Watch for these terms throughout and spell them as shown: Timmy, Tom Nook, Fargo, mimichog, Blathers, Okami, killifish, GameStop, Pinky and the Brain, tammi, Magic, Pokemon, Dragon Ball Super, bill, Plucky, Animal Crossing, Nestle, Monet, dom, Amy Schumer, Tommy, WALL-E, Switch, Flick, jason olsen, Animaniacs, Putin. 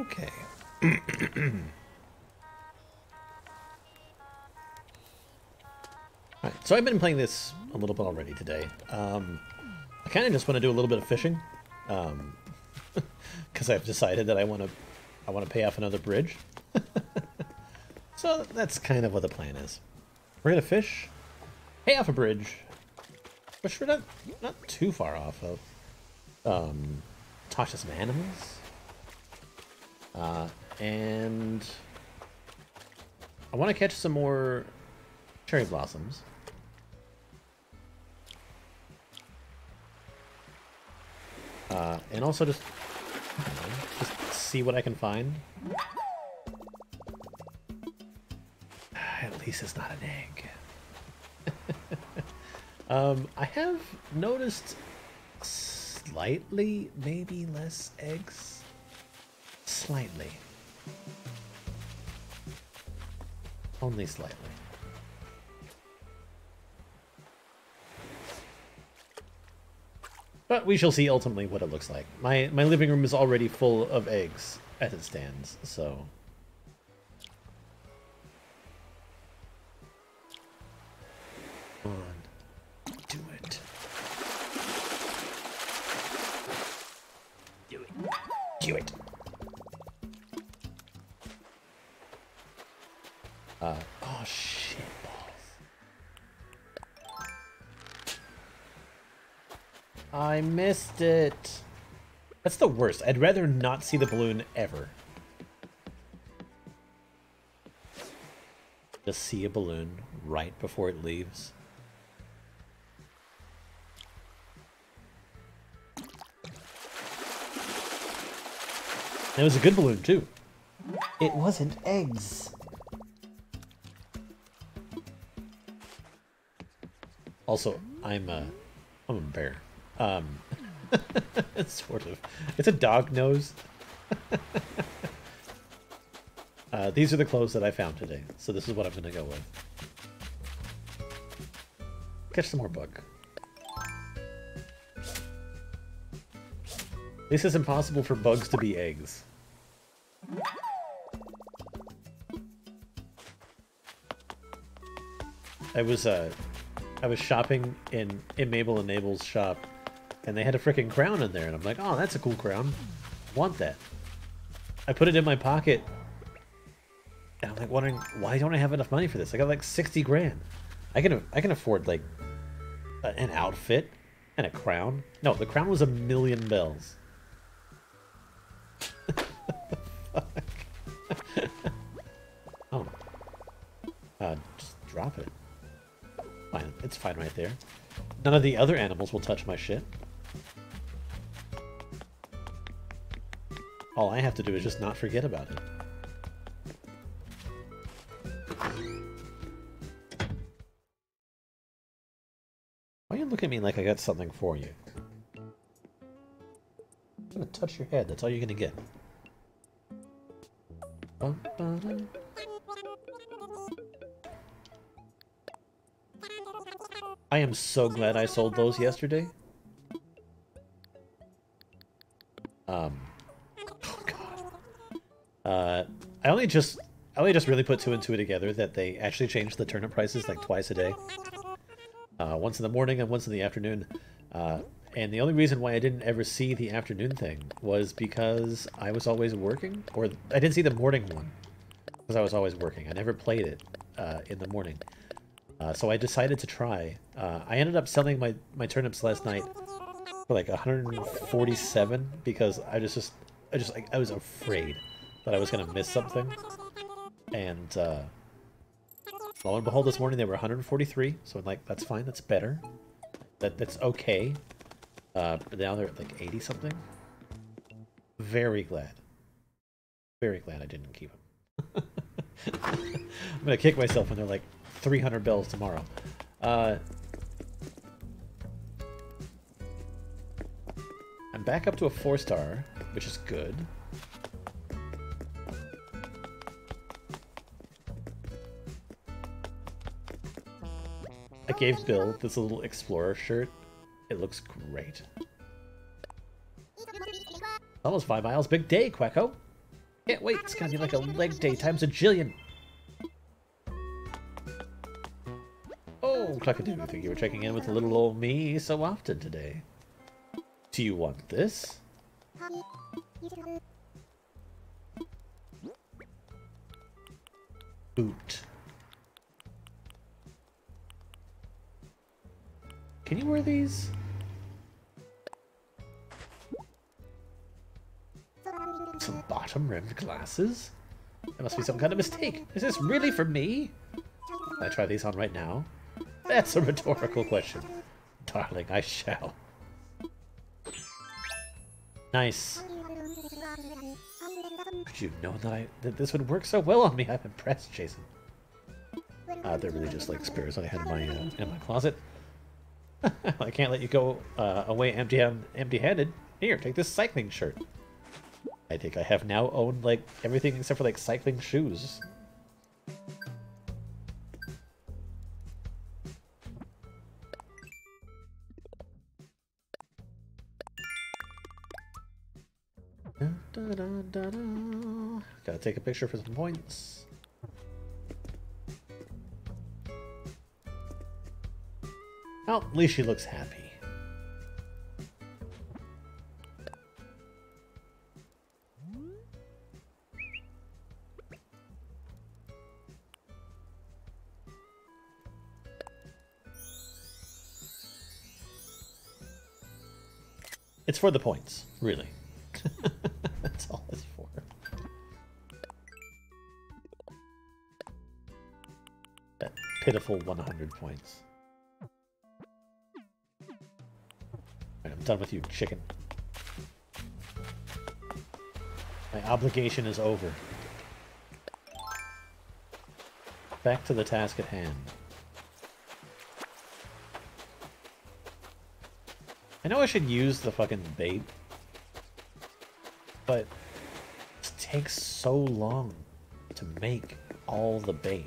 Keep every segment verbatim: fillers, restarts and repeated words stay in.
Okay. Right, so I've been playing this a little bit already today. Um, I kind of just want to do a little bit of fishing, um, because I've decided that I want to I want to pay off another bridge. So that's kind of what the plan is. We're gonna fish, pay off a bridge, which we're not not too far off of. Um, Tosh has some animals, uh, and I want to catch some more cherry blossoms. Uh, and also just, you know, just see what I can find. At least it's not an egg. um, I have noticed slightly, maybe less eggs. Slightly. Only slightly. But we shall see ultimately what it looks like. My my living room is already full of eggs as it stands, so. Come on. Do it. Do it. Do it. Uh, oh shit. I missed it. That's the worst. I'd rather not see the balloon ever. Just see a balloon right before it leaves. And it was a good balloon too. It wasn't eggs. Also, I'm a, I'm a bear. Um, sort of. It's a dog nose. uh, these are the clothes that I found today, so this is what I'm going to go with. Catch some more bug. This is impossible for bugs to be eggs. I was, uh, I was shopping in, in Mabel and Mabel's shop, and they had a freaking crown in there, and I'm like, oh, that's a cool crown. I want that. I put it in my pocket, and I'm like wondering, why don't I have enough money for this? I got like sixty grand. I can I can afford like a, an outfit and a crown. No, the crown was a million bells. What the fuck? Oh, uh, just drop it. Fine, it's fine right there. None of the other animals will touch my shit. All I have to do is just not forget about it. Why are you looking at me like I got something for you? I'm gonna touch your head, that's all you're gonna get. Bum-ba-dum. I am so glad I sold those yesterday. Um, oh God. Uh, I only just, I only just really put two and two together that they actually changed the turnip prices like twice a day. Uh, once in the morning and once in the afternoon. Uh, and the only reason why I didn't ever see the afternoon thing was because I was always working, or I didn't see the morning one because I was always working. I never played it uh, in the morning. Uh, so I decided to try. Uh, I ended up selling my, my turnips last night for like one hundred forty-seven because I just, just I just like I was afraid that I was gonna miss something. And uh, lo and behold, this morning they were one hundred forty-three. So I'm like, that's fine, that's better, that that's okay. Uh, but now they're at like eighty something. Very glad, very glad I didn't keep them. I'm gonna kick myself when they're like three hundred bells tomorrow. Uh, I'm back up to a four star, which is good. I gave Bill this little explorer shirt. It looks great. Almost five miles. Big day, Quacko. Can't wait, it's gonna be like a leg day times a jillion. Oh, Cluck, I didn't think you were checking in with little old me so often today. Do you want this? Boot. Can you wear these? Some bottom-rimmed glasses? There must be some kind of mistake. Is this really for me? Can I try these on right now? That's a rhetorical question. Darling, I shall. Nice. Could you know that I that this would work so well on me? I'm impressed, Jason. Uh, they're really just like spares I had in my uh, in my closet. I can't let you go uh, away empty empty-handed. Here, take this cycling shirt. I think I have now owned like everything except for like cycling shoes. Da, da, da, da. Gotta take a picture for some points. Well, at least she looks happy. It's for the points, really. That's all it's for. That pitiful one hundred points. Right, I'm done with you, chicken. My obligation is over. Back to the task at hand. I know I should use the fucking bait, but it takes so long to make all the bait.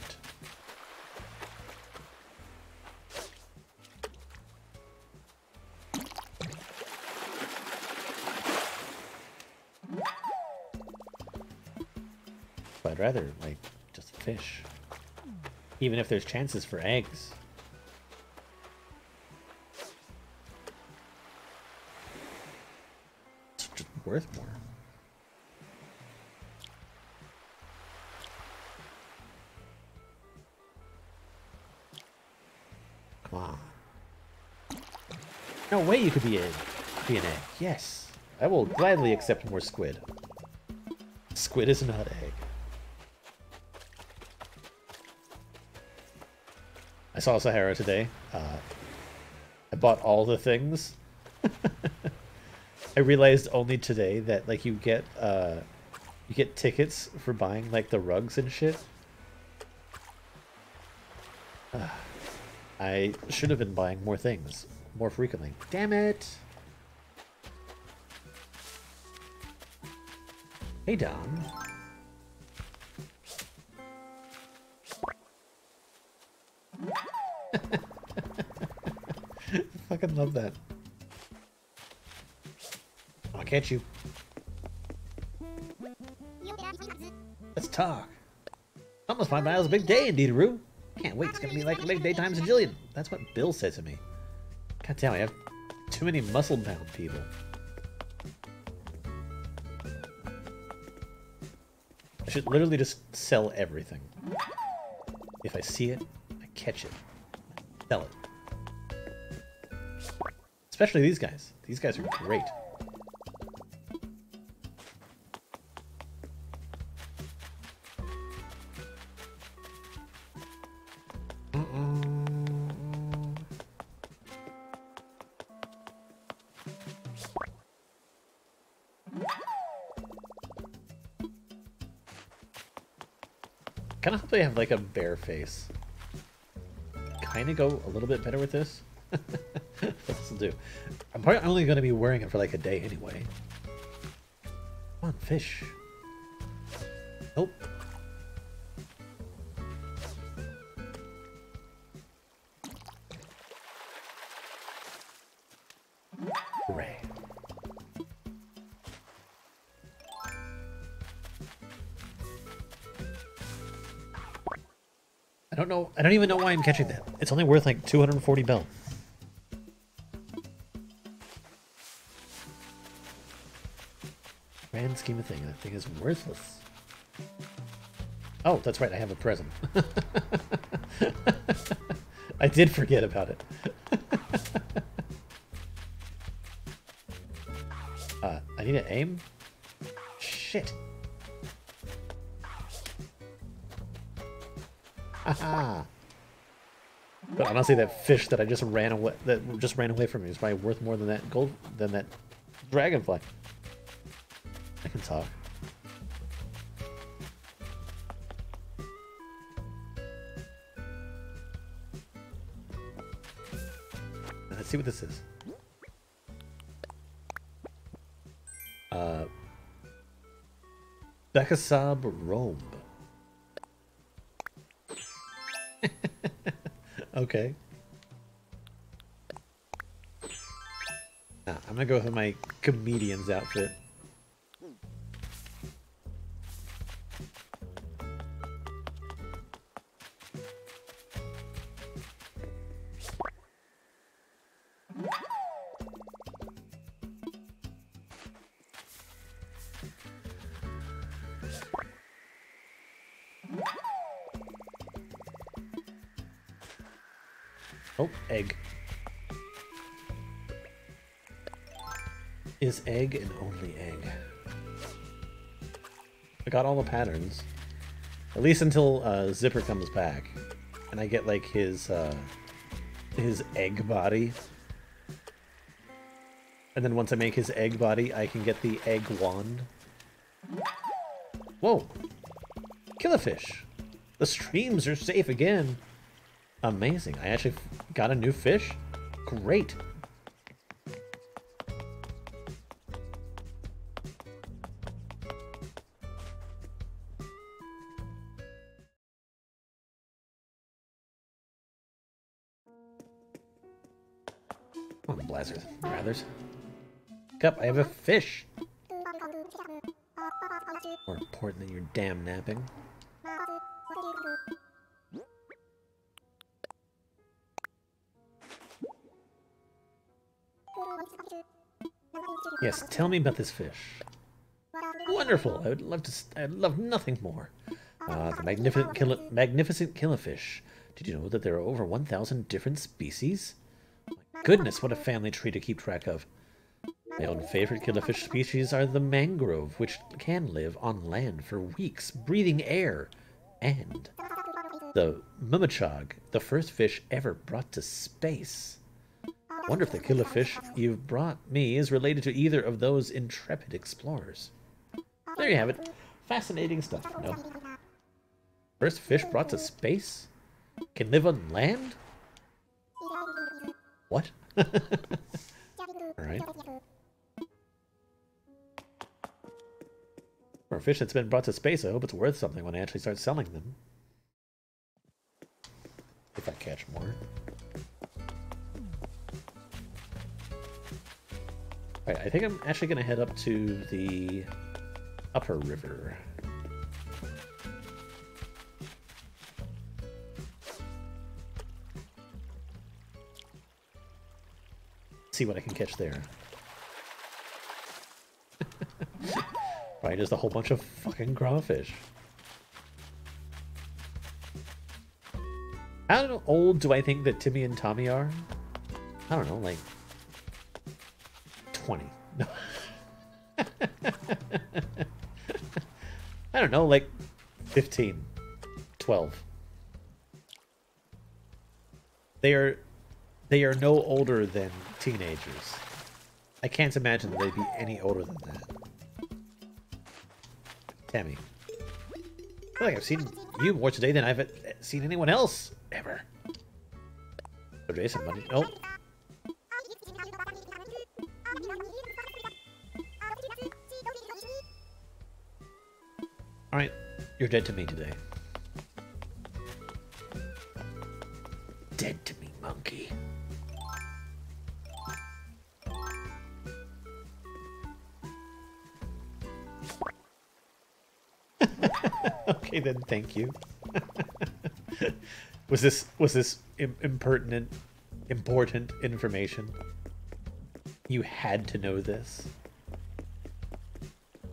But I'd rather, like, just fish. Even if there's chances for eggs. It's just worth more. No way you could be, a, be an egg. Yes. I will gladly accept more squid. Squid is not egg. I saw Sahara today. Uh, I bought all the things. I realized only today that like you get uh, you get tickets for buying like the rugs and shit. Uh, I should have been buying more things. More frequently. Damn it! Hey, Dom. I fucking love that. I'll catch you. Let's talk. Almost five miles, a big day indeed, Roo. Can't wait, it's gonna be like big day times a jillion. That's what Bill said to me. God damn, I have too many muscle-bound people. I should literally just sell everything. If I see it, I catch it. Sell it. Especially these guys. These guys are great. I have like a bare face. Kind of go a little bit better with this. This will do. I'm probably only going to be wearing it for like a day anyway. Come on, fish. Nope. Hooray. I don't know. I don't even know why I'm catching that. It's only worth like two hundred forty bell. Grand scheme of thing, that thing is worthless. Oh, that's right. I have a present. I did forget about it. uh, I need to aim. Shit. Haha. But honestly, that fish that I just ran away that just ran away from me is probably worth more than that gold than that dragonfly. I can talk. Let's see what this is. Uh, Bekasab Rome. Okay. Nah, I'm gonna go with my comedian's outfit. Oh, egg. Is egg and only egg? I got all the patterns. At least until uh, Zipper comes back. And I get like his, uh, his egg body. And then once I make his egg body, I can get the egg wand. Whoa! Kill a fish! The streams are safe again! Amazing. I actually got a new fish. Great. Come on, Blathers. Blathers. Cup, I have a fish. More important than your damn napping. Yes, tell me about this fish. Wonderful! I would love to. I would love nothing more. Uh, the magnificent, kill magnificent killifish. Did you know that there are over one thousand different species? My goodness, what a family tree to keep track of! My own favorite killifish species are the mangrove, which can live on land for weeks, breathing air, and the mimichog, the first fish ever brought to space. I wonder if the killifish you've brought me is related to either of those intrepid explorers. There you have it. Fascinating stuff, you know. First fish brought to space? Can live on land? What? Alright. For a fish that's been brought to space, I hope it's worth something when I actually start selling them. If I catch more. Alright, I think I'm actually going to head up to the upper river. See what I can catch there. Right, just a whole bunch of fucking crawfish. How old do I think that Timmy and Tommy are? I don't know, like... twenty. No. I don't know, like fifteen, twelve. They are they are no older than teenagers. I can't imagine that they'd be any older than that. Tammy. I feel like I've seen you more today than I've seen anyone else ever. Oh, Jason, buddy. Oh. Alright, you're dead to me today. Dead to me, monkey. Okay then, thank you. was this was this im impertinent, important information? You had to know this.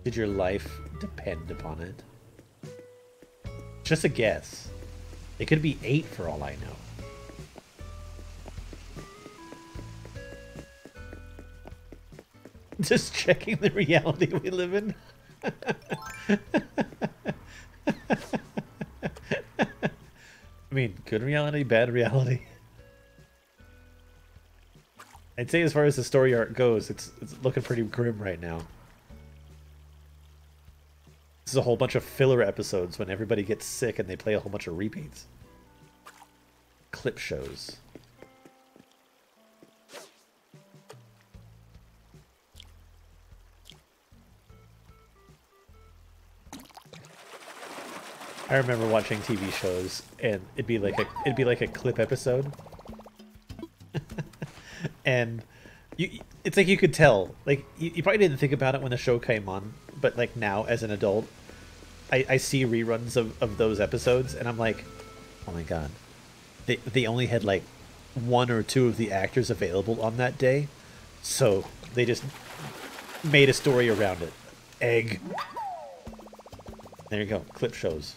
Did your life depend upon it? Just a guess. It could be eight for all I know. Just checking the reality we live in. I mean, good reality, bad reality. I'd say as far as the story arc goes, it's, it's looking pretty grim right now. This is a whole bunch of filler episodes when everybody gets sick and they play a whole bunch of repeats. Clip shows. I remember watching T V shows, and it'd be like a it'd be like a clip episode, and you it's like you could tell, like you, you probably didn't think about it when the show came on, but like now as an adult, I I see reruns of of those episodes, and I'm like, oh my god, they they only had like one or two of the actors available on that day, so they just made a story around it. Egg. There you go. Clip shows.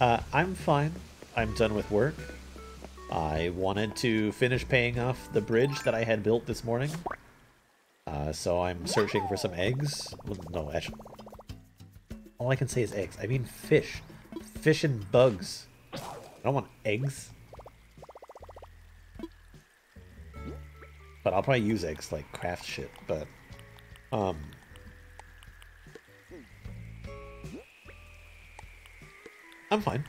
uh, I'm fine. I'm done with work. I wanted to finish paying off the bridge that I had built this morning. Uh, so I'm searching for some eggs. Well, no, actually, all I can say is eggs. I mean fish. Fish and bugs. I don't want eggs. But I'll probably use eggs like craft shit, but... Um... I'm fine.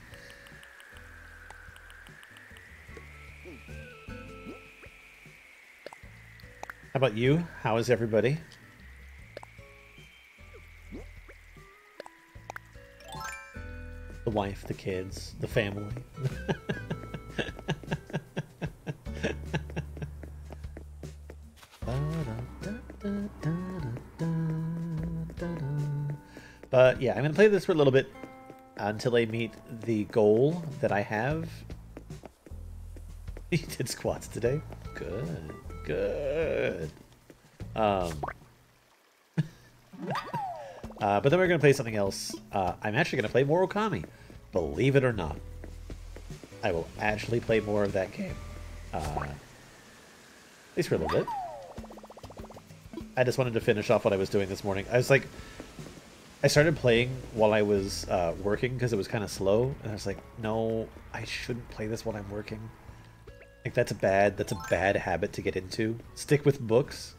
How about you? How is everybody? The wife, the kids, the family. But yeah, I'm gonna play this for a little bit. Until I meet the goal that I have. You did squats today? Good, good. Um, uh, but then we're going to play something else. Uh, I'm actually going to play more Okami. Believe it or not. I will actually play more of that game. Uh, at least for a little bit. I just wanted to finish off what I was doing this morning. I was like... I started playing while I was uh, working because it was kind of slow, and I was like, no, I shouldn't play this while I'm working. Like, that's a bad, that's a bad habit to get into. Stick with books.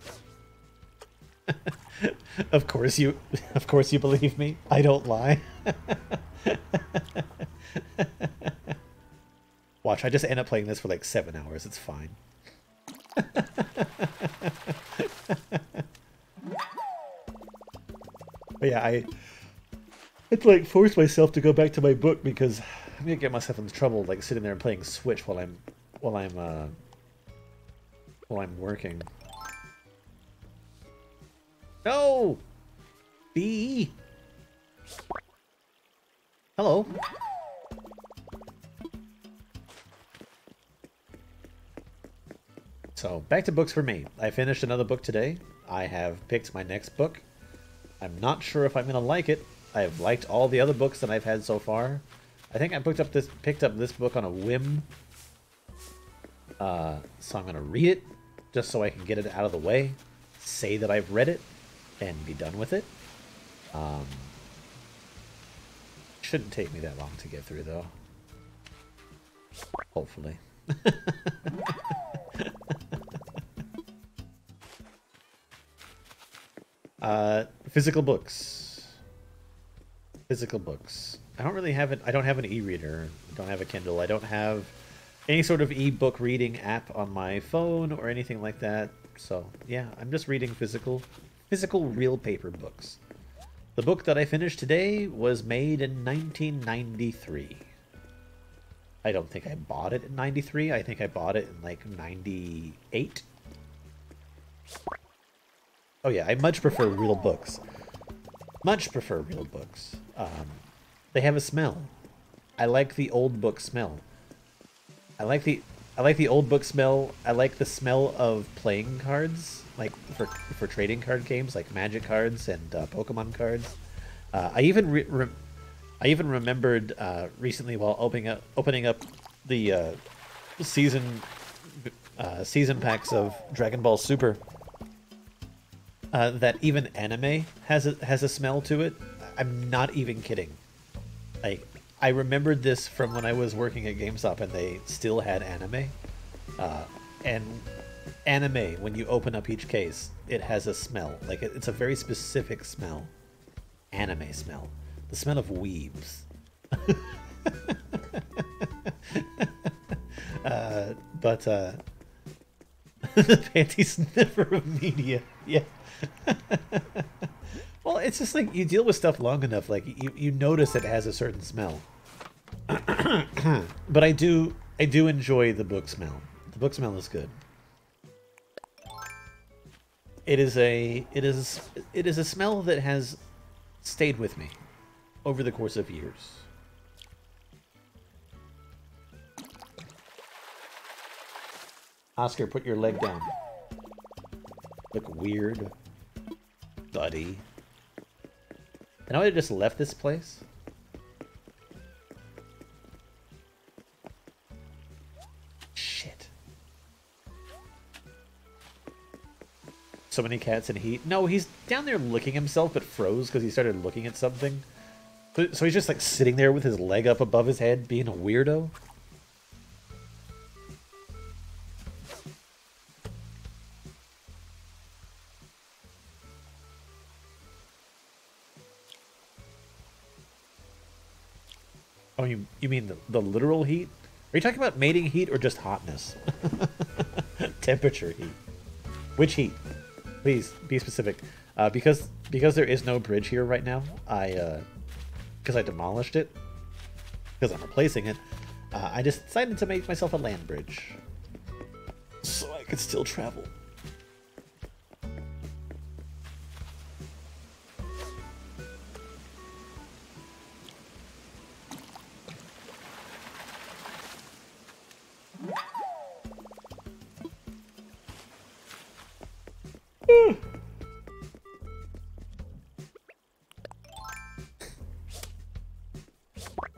Of course you, of course you believe me. I don't lie. Watch, I just end up playing this for like seven hours. It's fine. But yeah, I had to like force myself to go back to my book because I'm gonna get myself into trouble like sitting there and playing Switch while I'm while I'm uh, while I'm working. No, B. Hello. So back to books for me. I finished another book today. I have picked my next book. I'm not sure if I'm gonna like it. I've liked all the other books that I've had so far. I think I picked up this picked up this book on a whim, uh, so I'm gonna read it just so I can get it out of the way, say that I've read it, and be done with it. Um, shouldn't take me that long to get through though. Hopefully. Uh, physical books. Physical books. I don't really have an, I don't have an e-reader. I don't have a Kindle. I don't have any sort of e-book reading app on my phone or anything like that. So yeah, I'm just reading physical, physical real paper books. The book that I finished today was made in nineteen ninety-three. I don't think I bought it in ninety-three. I think I bought it in like ninety-eight. Oh yeah, I much prefer real books. Much prefer real books. Um, they have a smell. I like the old book smell. I like the I like the old book smell. I like the smell of playing cards, like for for trading card games, like Magic cards and uh, Pokemon cards. Uh, I even re re I even remembered uh, recently while opening up opening up the uh, season uh, season packs of Dragon Ball Super uh, that even anime has a, has a smell to it. I'm not even kidding. Like, I remembered this from when I was working at GameStop and they still had anime. Uh, and anime, when you open up each case, it has a smell. Like, it's a very specific smell. Anime smell. The smell of weebs. uh, but, uh... the panty sniffer of media. Yeah. Well, it's just like, you deal with stuff long enough, like, you, you notice it has a certain smell. But I do, I do enjoy the book smell. The book smell is good. It is a, it is, it is a smell that has stayed with me over the course of years. Oscar, put your leg down. Look weird, buddy. And I would have just left this place. Shit. So many cats in heat. No, he's down there licking himself, but froze because he started looking at something. So he's just like sitting there with his leg up above his head, being a weirdo. Oh, you, you mean the, the literal heat? Are you talking about mating heat or just hotness? Temperature heat. Which heat? Please, be specific. Uh, because because there is no bridge here right now, I uh, because I demolished it, because I'm replacing it, uh, I just decided to make myself a land bridge. So I could still travel.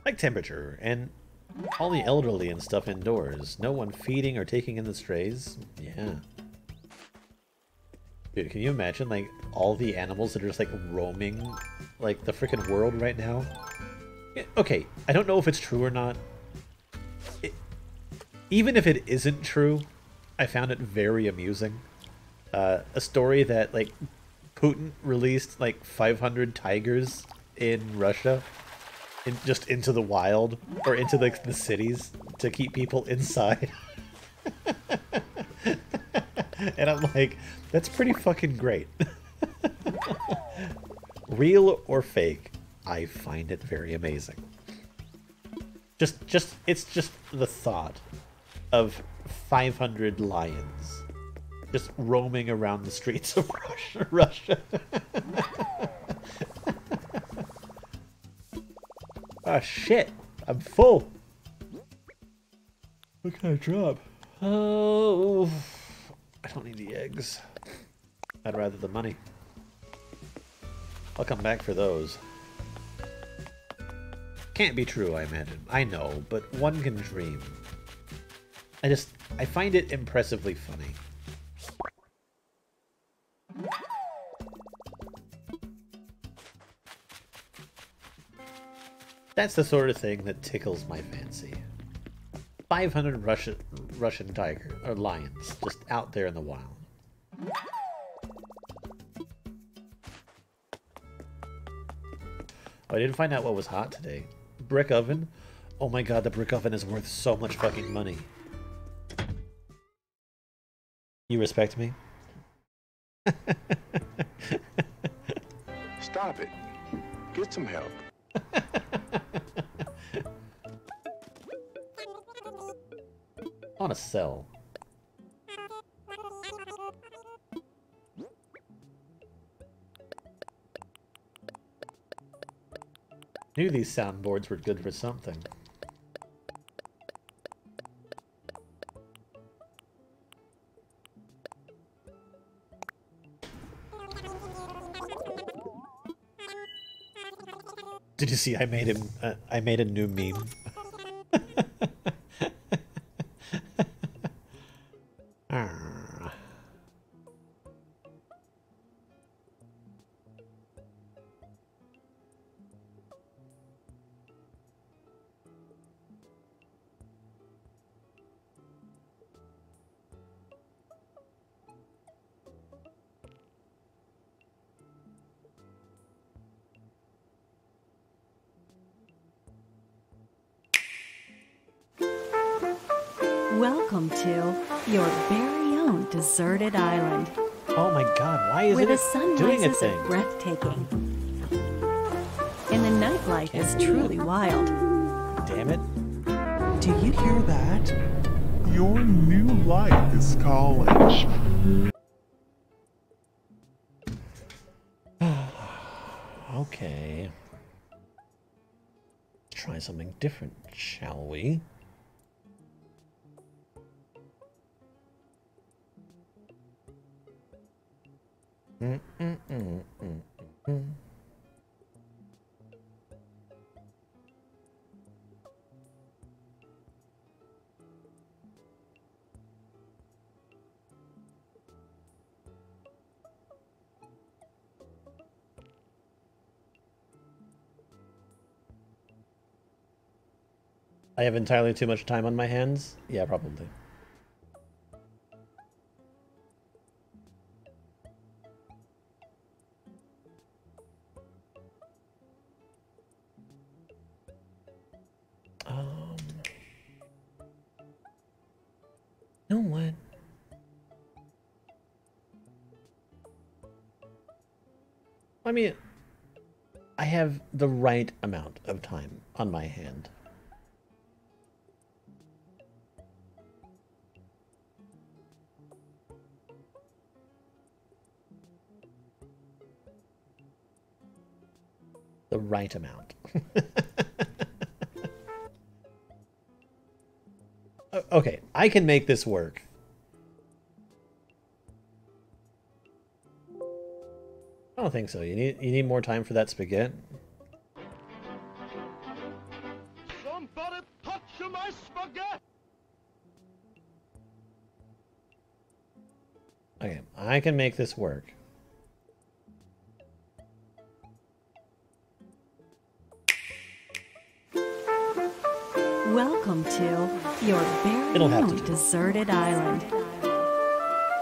Like temperature and all the elderly and stuff indoors. No one feeding or taking in the strays. Yeah. Dude, can you imagine like all the animals that are just like roaming like the freaking world right now? Okay, I don't know if it's true or not. It, even if it isn't true, I found it very amusing. Uh, a story that like Putin released like five hundred tigers in Russia. In, just into the wild, or into the, the cities, to keep people inside. And I'm like, that's pretty fucking great. Real or fake, I find it very amazing. Just, just, it's just the thought of five hundred lions just roaming around the streets of Russia. Russia. Ah, oh, shit. I'm full. What can I drop? Oh, I don't need the eggs. I'd rather the money. I'll come back for those. Can't be true, I imagine. I know, but one can dream. I just, I find it impressively funny. That's the sort of thing that tickles my fancy. five hundred Russian, Russian tiger, or lions, just out there in the wild. Oh, I didn't find out what was hot today. Brick oven? Oh my god, the brick oven is worth so much fucking money. You respect me? Stop it. Get some help. I want to sell. Knew these soundboards were good for something. Did you see I made him uh, I made a new meme? Welcome to your very own deserted island. Oh my god, why is it doing a thing? Breathtaking. And the nightlife is truly wild. Damn it. Do you hear that? Your new life is calling. Okay. Try something different, shall we? Mm, mm, mm, mm, mm. I have entirely too much time on my hands? Yeah, probably. I mean, I have the right amount of time on my hand. The right amount. Okay, I can make this work. I don't think so. You need you need more time for that spaghetti. Somebody touch my spaghetti. Okay, I can make this work. Welcome to your very own deserted island,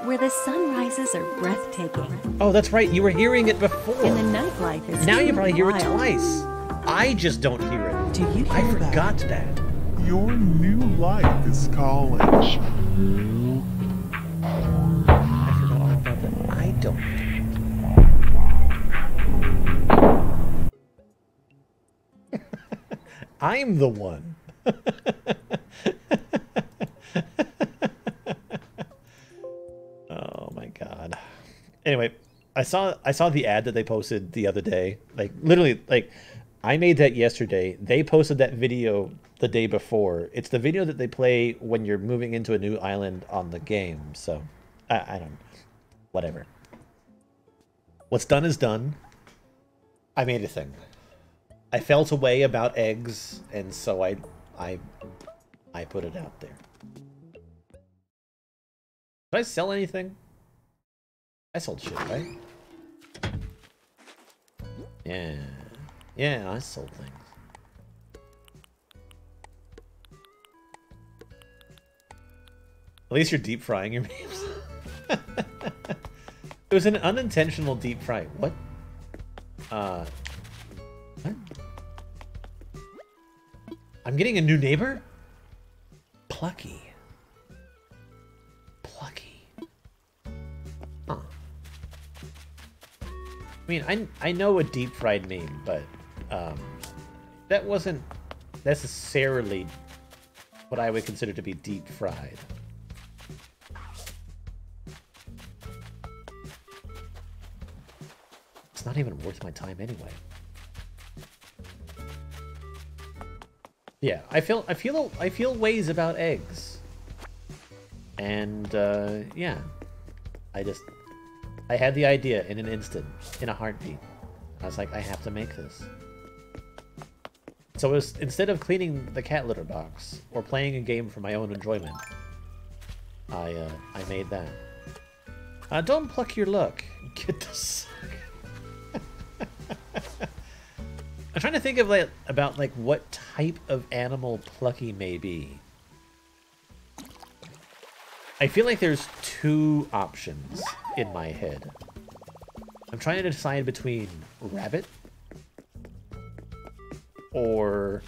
where the sunrises are breathtaking. Oh, that's right. You were hearing it before. And the nightlife is now you probably hear it twice. I just don't hear it. Do you hear I forgot that? that. Your new life is calling. I forgot all about that. I don't. I'm the one. Anyway, I saw I saw the ad that they posted the other day. Like literally, like I made that yesterday. They posted that video the day before. It's the video that they play when you're moving into a new island on the game. So I, I don't, whatever. What's done is done. I made a thing. I felt a way about eggs, and so I I I put it out there. Did I sell anything? I sold shit, right? Yeah. Yeah, I sold things. At least you're deep frying your memes. It was an unintentional deep fry. What? Uh. What? I'm getting a new neighbor? Plucky. I mean, I, I know a deep-fried meme, but um, that wasn't necessarily what I would consider to be deep-fried. It's not even worth my time anyway. Yeah, I feel I feel I feel ways about eggs, and uh, yeah, I just. I had the idea in an instant, in a heartbeat. I was like, I have to make this. So it was, instead of cleaning the cat litter box or playing a game for my own enjoyment, I uh, I made that. Uh, don't pluck your luck. Get the suck. I'm trying to think of like about like what type of animal Plucky may be. I feel like there's two options in my head. I'm trying to decide between rabbit or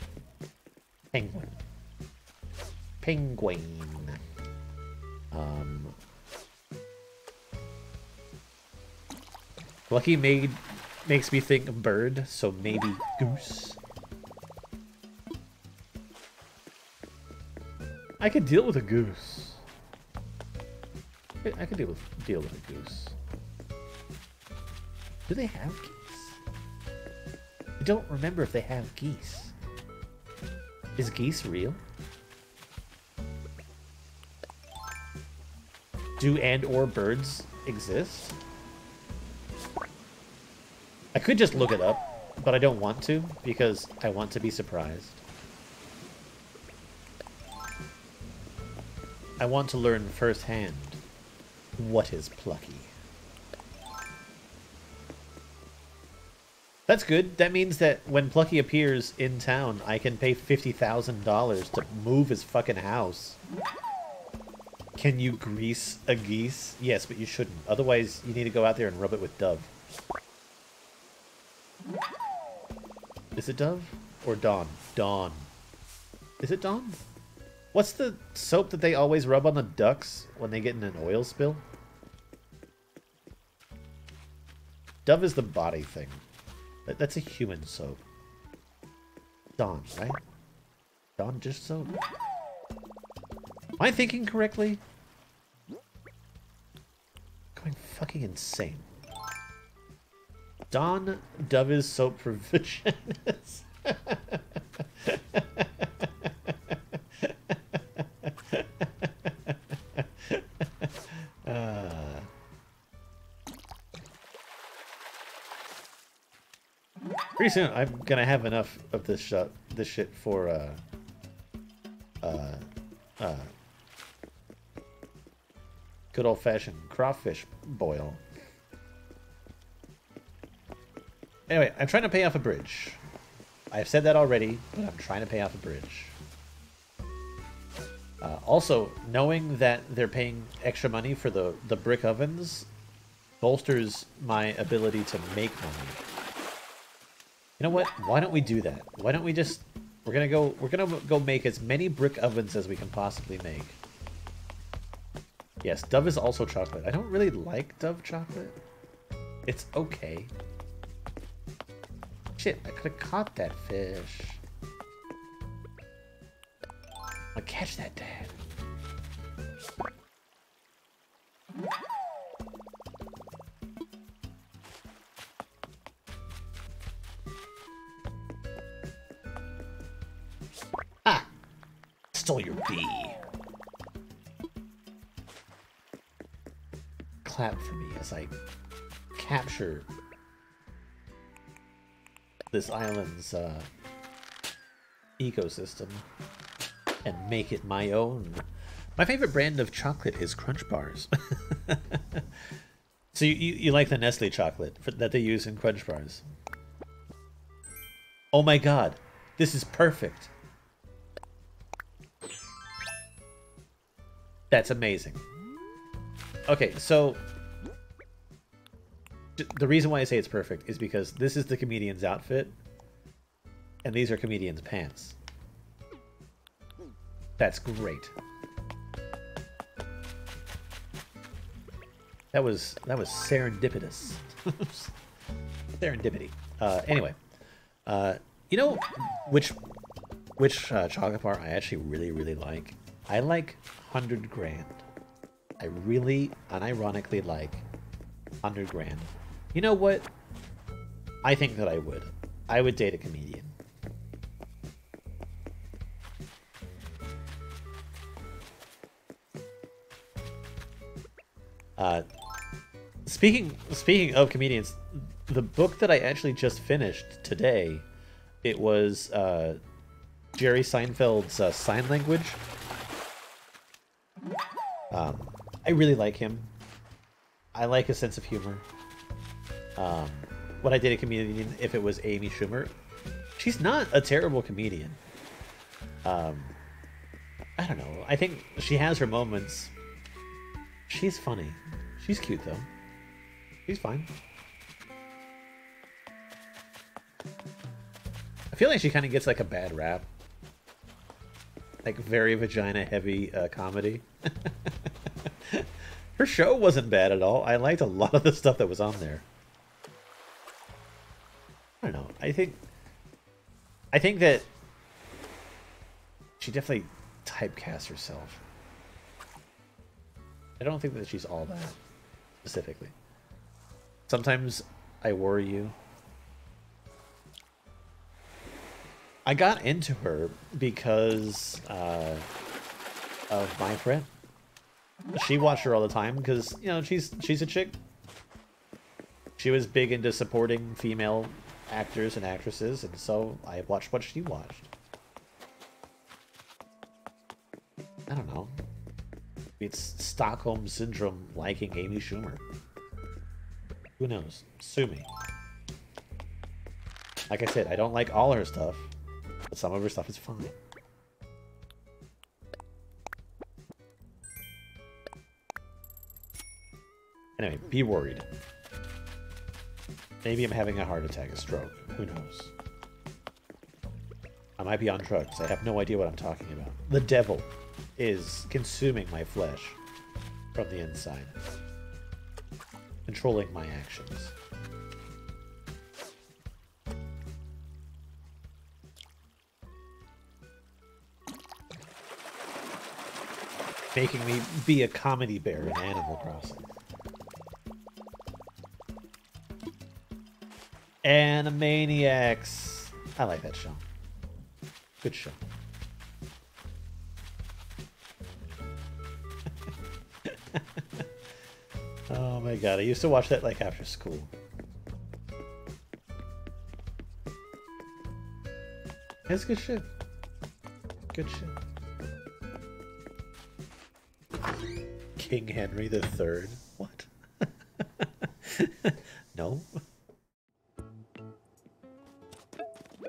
penguin. Penguin. Um, Plucky made makes me think of bird, so maybe goose. I could deal with a goose. I could deal with deal with a goose. Do they have geese? I don't remember if they have geese. Is geese real? Do and or birds exist? I could just look it up, but I don't want to because I want to be surprised. I want to learn firsthand. What is Plucky? That's good. That means that when Plucky appears in town, I can pay fifty thousand dollars to move his fucking house. Can you grease a geese? Yes, but you shouldn't. Otherwise, you need to go out there and rub it with Dove. Is it Dove? Or Dawn? Dawn. Is it Dawn? What's the soap that they always rub on the ducks when they get in an oil spill? Dove is the body thing. That, that's a human soap. Dawn, right? Dawn just soap. Am I thinking correctly? I'm going fucking insane. Dawn, Dove is soap for vaginas. Pretty soon, I'm gonna have enough of this shot, this shit for uh, uh, uh, good old-fashioned crawfish boil. Anyway, I'm trying to pay off a bridge. I've said that already, but I'm trying to pay off a bridge. Uh, also, knowing that they're paying extra money for the the brick ovens bolsters my ability to make money. You know what? Why don't we do that? Why don't we just we're gonna go we're gonna go make as many brick ovens as we can possibly make. Yes, Dove is also chocolate. I don't really like Dove chocolate. It's okay. Shit, I could have caught that fish. I'll catch that, Dad. Stole your bee. Clap for me as I capture this island's uh, ecosystem and make it my own. My favorite brand of chocolate is Crunch Bars. So you, you, you like the Nestle chocolate for, that they use in Crunch Bars. Oh my god, this is perfect. That's amazing. Okay, so the reason why I say it's perfect is because this is the comedian's outfit and these are comedian's pants. That's great. That was that was serendipitous. Serendipity. Uh, anyway, uh, you know which which uh, chocolate bar I actually really really like. I like Hundred Grand. I really unironically like Hundred Grand. You know what? I think that I would. I would date a comedian. Uh, speaking speaking of comedians, the book that I actually just finished today It was uh, Jerry Seinfeld's uh, sign language. Um, I really like him. I like his sense of humor. Um, when I did a comedian, if it was Amy Schumer, she's not a terrible comedian. Um, I don't know. I think she has her moments. She's funny. She's cute, though. She's fine. I feel like she kind of gets like a bad rap. Like very vagina-heavy uh, comedy. Her show wasn't bad at all. I liked a lot of the stuff that was on there. I don't know. I think... I think that... she definitely typecasts herself. I don't think that she's all that, specifically. Sometimes I worry you. I got into her because uh, of my friend. She watched her all the time because, you know, she's she's a chick. She was big into supporting female actors and actresses, and so I watched what she watched. I don't know. It's Stockholm Syndrome liking Amy Schumer. Who knows? Sue me. Like I said, I don't like all her stuff, but some of her stuff is fine. Anyway, be worried. Maybe I'm having a heart attack, a stroke. Who knows? I might be on drugs. I have no idea what I'm talking about. The devil is consuming my flesh from the inside, controlling my actions. Making me be a comedy bear in Animal Crossing. Animaniacs. I like that show. Good show. Oh my god, I used to watch that like after school. That's good shit. Good shit. King Henry the Third. What? No.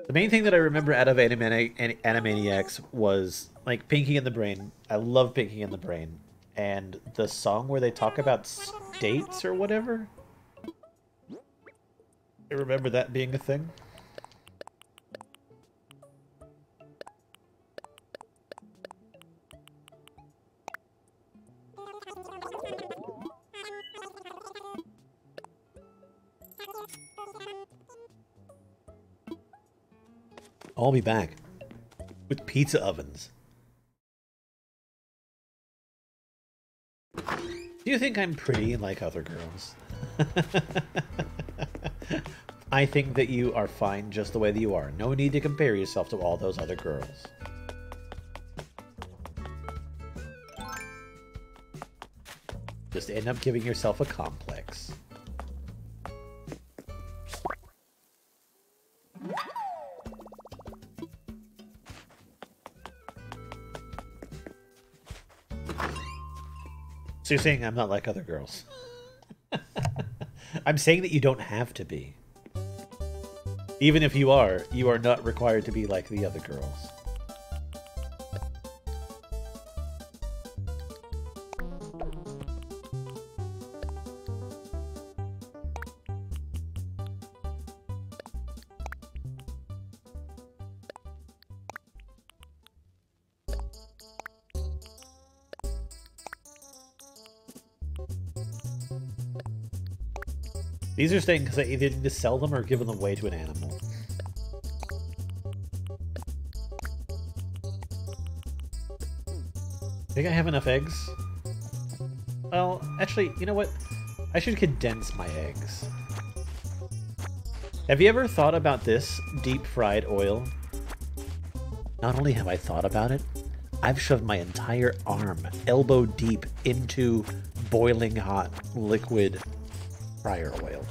The main thing that I remember out of Animani- Animaniacs was like Pinky and the Brain. I love Pinky and the Brain. And the song where they talk about states or whatever. I remember that being a thing. I'll be back with pizza ovens. Do you think I'm pretty like other girls? I think that you are fine just the way that you are. No need to compare yourself to all those other girls. Just end up giving yourself a complex. So you're saying I'm not like other girls. I'm saying that you don't have to be. Even if you are, you are not required to be like the other girls. These are staying because I either need to sell them or give them away to an animal. Think I have enough eggs? Well, actually, you know what? I should condense my eggs. Have you ever thought about this deep-fried oil? Not only have I thought about it, I've shoved my entire arm, elbow deep, into boiling hot liquid fryer oil.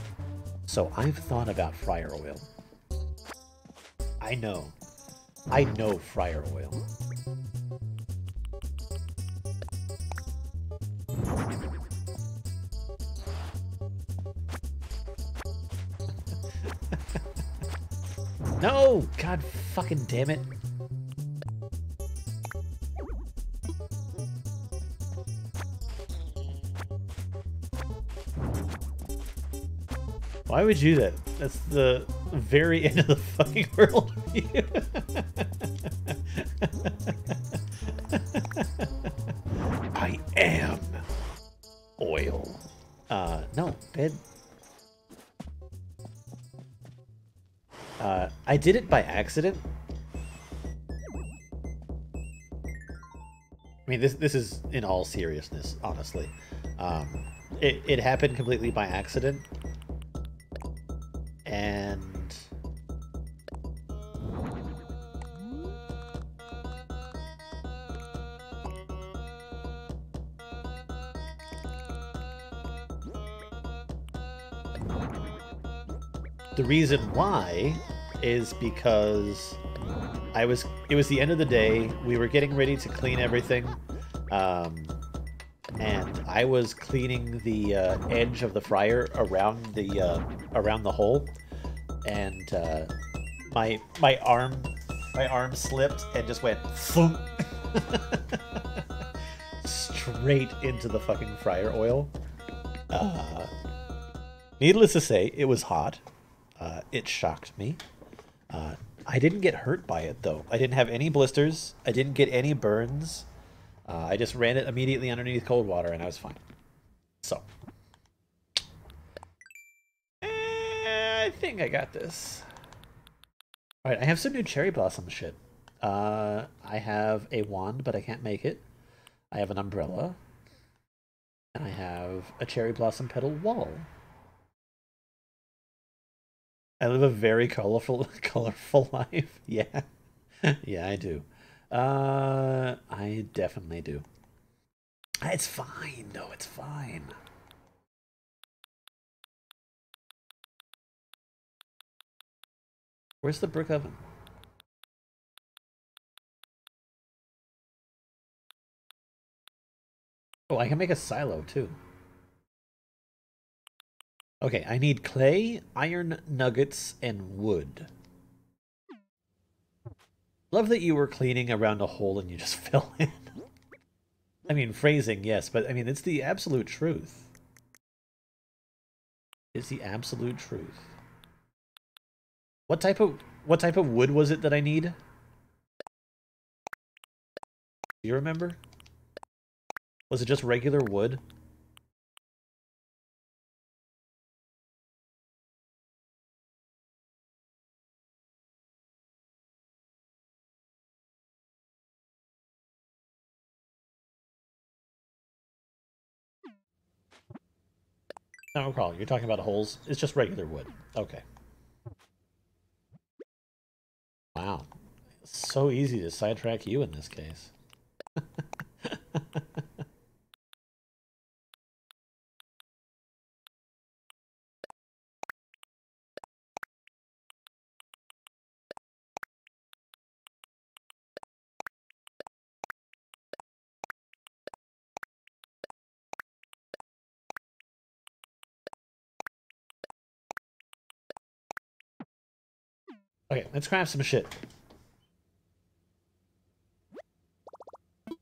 So I've thought about fryer oil. I I know. I know fryer oil. No! God fucking damn it. Why would you do that? That's the very end of the fucking world for you. I am oil. Uh, no, bed. Uh, I did it by accident. I mean, this this is in all seriousness, honestly. Um, it it happened completely by accident. And the reason why is because I was, it was the end of the day, we were getting ready to clean everything, um, and I was cleaning the uh, edge of the fryer around the uh, around the hole. And uh, my my arm my arm slipped and just went thump straight into the fucking fryer oil. Uh, needless to say, it was hot. Uh, it shocked me. Uh, I didn't get hurt by it though. I didn't have any blisters. I didn't get any burns. Uh, I just ran it immediately underneath cold water and I was fine. So. I think I got this. Alright, I have some new cherry blossom shit. Uh, I have a wand, but I can't make it. I have an umbrella. And I have a cherry blossom petal wall. I live a very colorful, colorful life. Yeah. Yeah, I do. Uh, I definitely do. It's fine, though. It's fine. Where's the brick oven? Oh, I can make a silo too. Okay, I need clay, iron nuggets, and wood. Love that you were cleaning around a hole and you just fell in. I mean, phrasing, yes, but I mean, it's the absolute truth. It's the absolute truth. What type of what type of wood was it that I need? Do you remember? Was it just regular wood? No problem. You're talking about holes. It's just regular wood. Okay. Wow, it's so easy to sidetrack you in this case. Okay, let's craft some shit.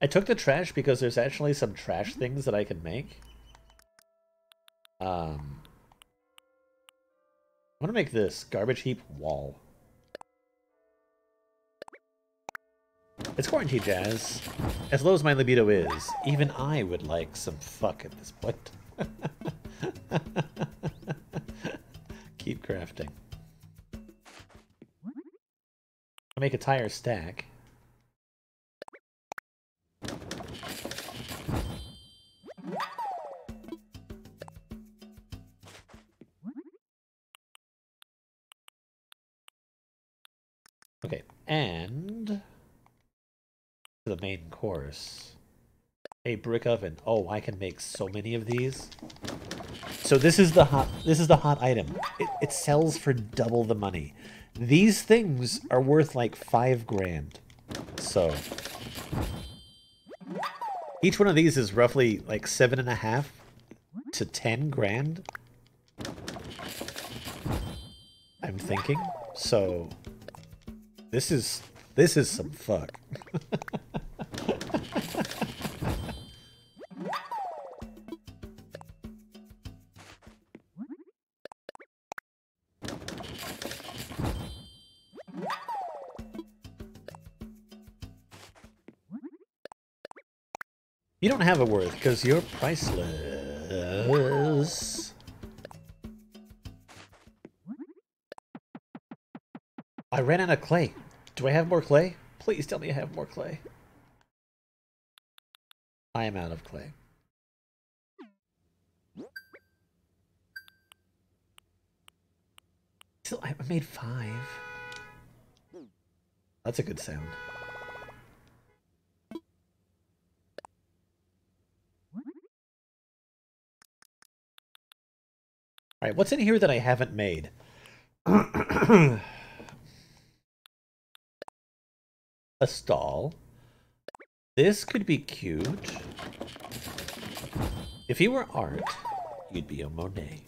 I took the trash because there's actually some trash things that I can make. Um, I'm gonna make this garbage heap wall. It's quarantine, Jazz. As low as my libido is, even I would like some fuck at this point. Keep crafting. Make a tire stack. Okay, and the main course, a brick oven. Oh, I can make so many of these. So this is the hot. This is the hot item. It, it sells for double the money. These things are worth like five grand. So each one of these is roughly like seven and a half to ten grand, I'm thinking. So this is this is some fuck. You don't have a worth because you're priceless. I ran out of clay. Do I have more clay? Please tell me I have more clay. I am out of clay. Still, I made five. That's a good sound. All right, what's in here that I haven't made? A stall. This could be cute. If you were art, you'd be a Monet.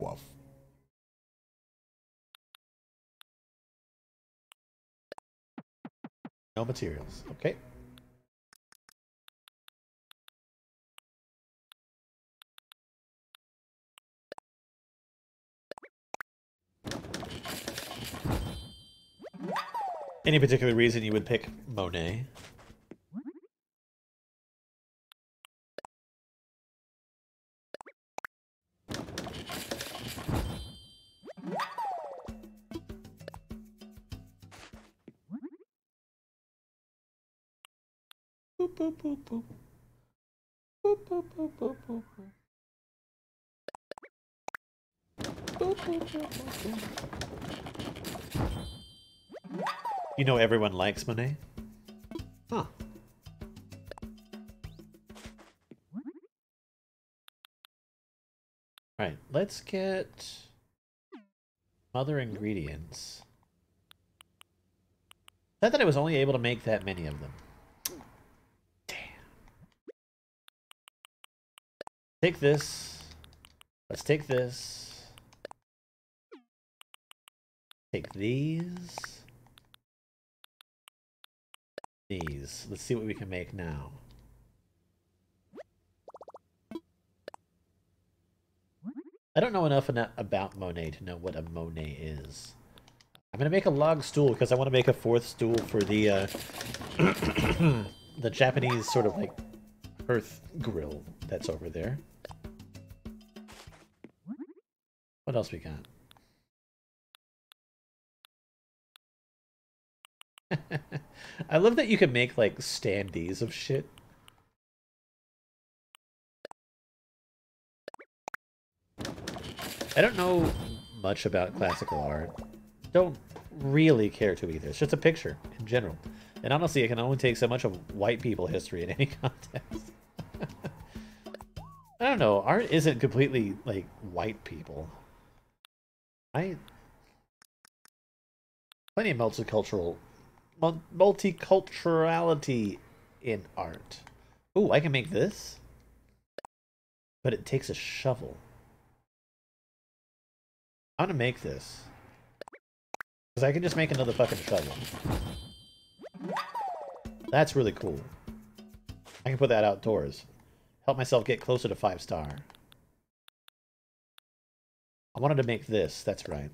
Woof. No materials. Okay. Any particular reason you would pick Monet? Boop, boop, boop, boop. Boop, boop, boop, boop, boop. Boop, boop, boop, boop, boop. You know everyone likes Monet? Huh. Alright, let's get other ingredients. I thought that I was only able to make that many of them. Damn. Take this. Let's take this. Take these. These. Let's see what we can make now. I don't know enough about Monet to know what a Monet is. I'm gonna make a log stool because I want to make a fourth stool for the uh, the Japanese sort of like earth grill that's over there. What else we got? I love that you can make, like, standees of shit. I don't know much about classical art. Don't really care to either. It's just a picture in general. And honestly, it can only take so much of white people history in any context. I don't know. Art isn't completely, like, white people. I... Plenty of multicultural... multiculturality in art. Ooh, I can make this? But it takes a shovel. I'm gonna make this. Because I can just make another fucking shovel. That's really cool. I can put that outdoors. Help myself get closer to five star. I wanted to make this, that's right.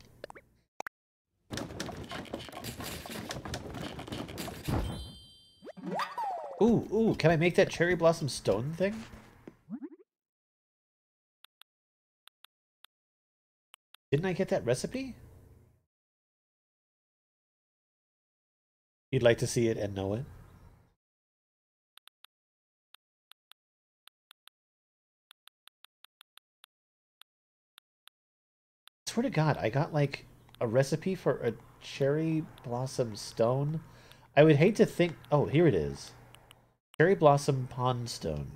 Ooh, ooh, can I make that cherry blossom stone thing? Didn't I get that recipe? You'd like to see it and know it? I swear to God, I got like a recipe for a cherry blossom stone. I would hate to think... Oh, here it is. Cherry blossom pond stone.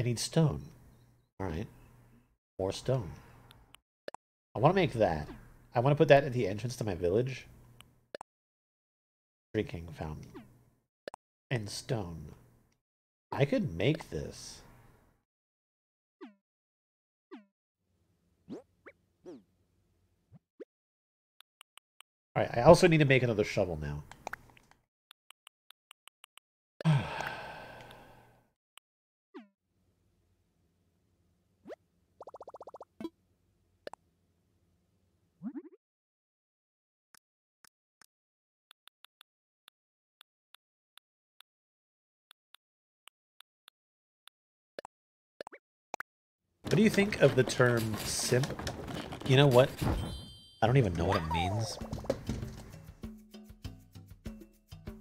I need stone. All right. More stone. I want to make that. I want to put that at the entrance to my village. Drinking fountain. And stone. I could make this. Alright, I also need to make another shovel now. What do you think of the term simp? You know what? I don't even know what it means.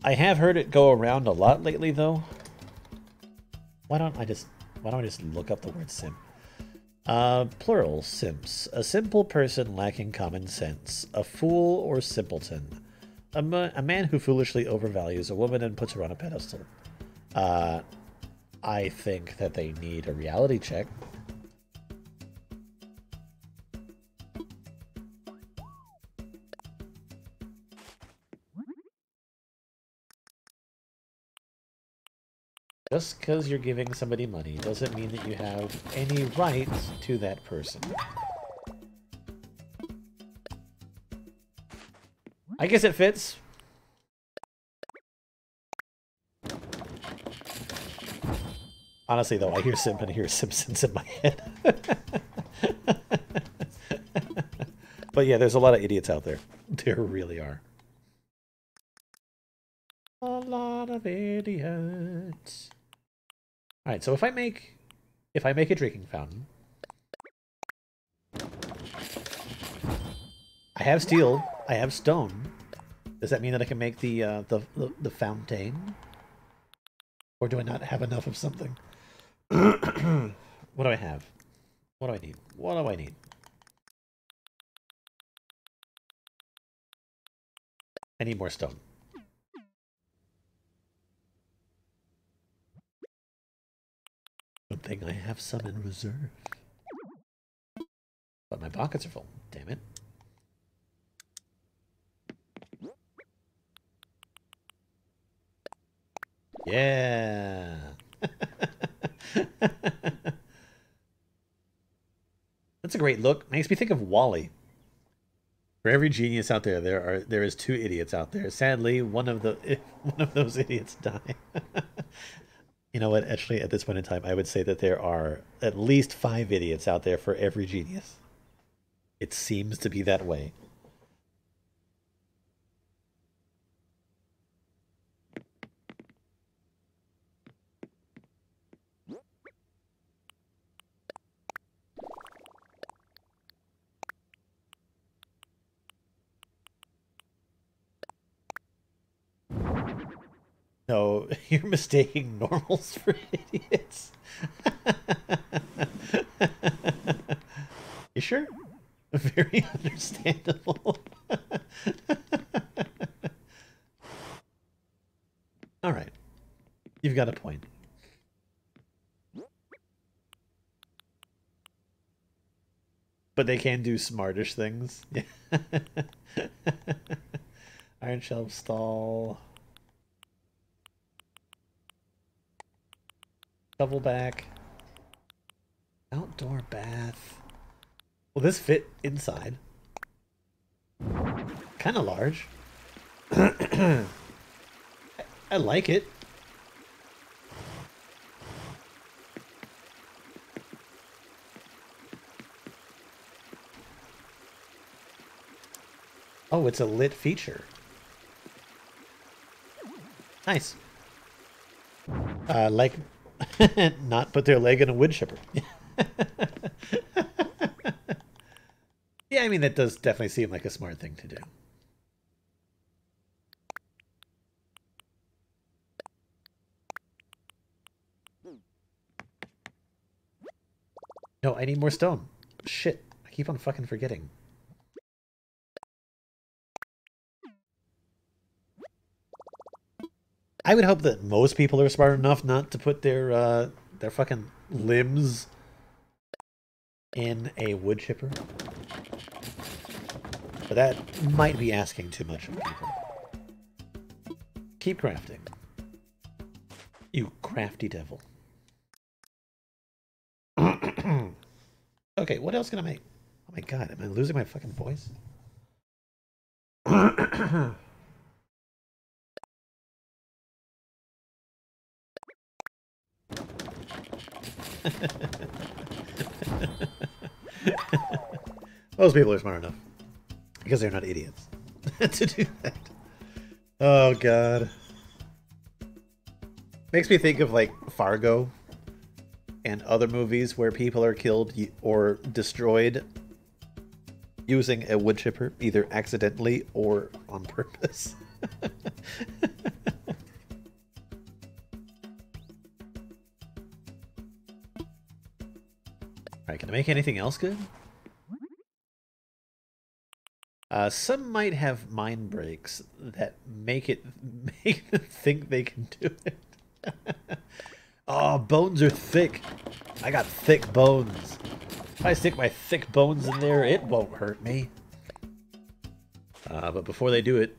I have heard it go around a lot lately, though. Why don't I just why don't I just look up the word simp? Uh, plural, simps. A simple person lacking common sense. A fool or simpleton. A, ma a man who foolishly overvalues a woman and puts her on a pedestal. Uh, I think that they need a reality check. Just because you're giving somebody money doesn't mean that you have any rights to that person. I guess it fits. Honestly, though, I hear simp and I hear Simpsons in my head. But yeah, there's a lot of idiots out there. There really are. A lot of idiots. All right, so if I make, if I make a drinking fountain, I have steel, I have stone. Does that mean that I can make the uh, the, the the fountain? Or do I not have enough of something? What do I have? What do I need? What do I need? I need more stone. Good thing I have some in reserve. But my pockets are full. Damn it. Yeah. That's a great look. Makes me think of WALL-E. For every genius out there, there are there is two idiots out there. Sadly, one of the one of those idiots died. You know what, actually, at this point in time, I would say that there are at least five idiots out there for every genius. It seems to be that way. No, you're mistaking normals for idiots. You sure? Very understandable. All right. You've got a point. But they can do smartish things. Iron shelf stall. Shovel back. Outdoor bath. Will this fit inside? Kind of large. I, I like it. Oh, it's a lit feature. Nice. Uh, like... Not put their leg in a wood chipper. Yeah, I mean, that does definitely seem like a smart thing to do. No, I need more stone. Shit, I keep on fucking forgetting. I would hope that most people are smart enough not to put their uh, their fucking limbs in a wood chipper. But that might be asking too much of people. Keep crafting. You crafty devil. Okay, what else can I make? Oh my god, am I losing my fucking voice? Most people are smart enough, because they're not idiots, to do that. Oh god. Makes me think of like Fargo and other movies where people are killed or destroyed using a wood chipper, either accidentally or on purpose. Alright, can I make anything else good? Uh, some might have mind breaks that make it make them think they can do it. Oh, bones are thick. I got thick bones. If I stick my thick bones in there, it won't hurt me. Uh, but before they do it,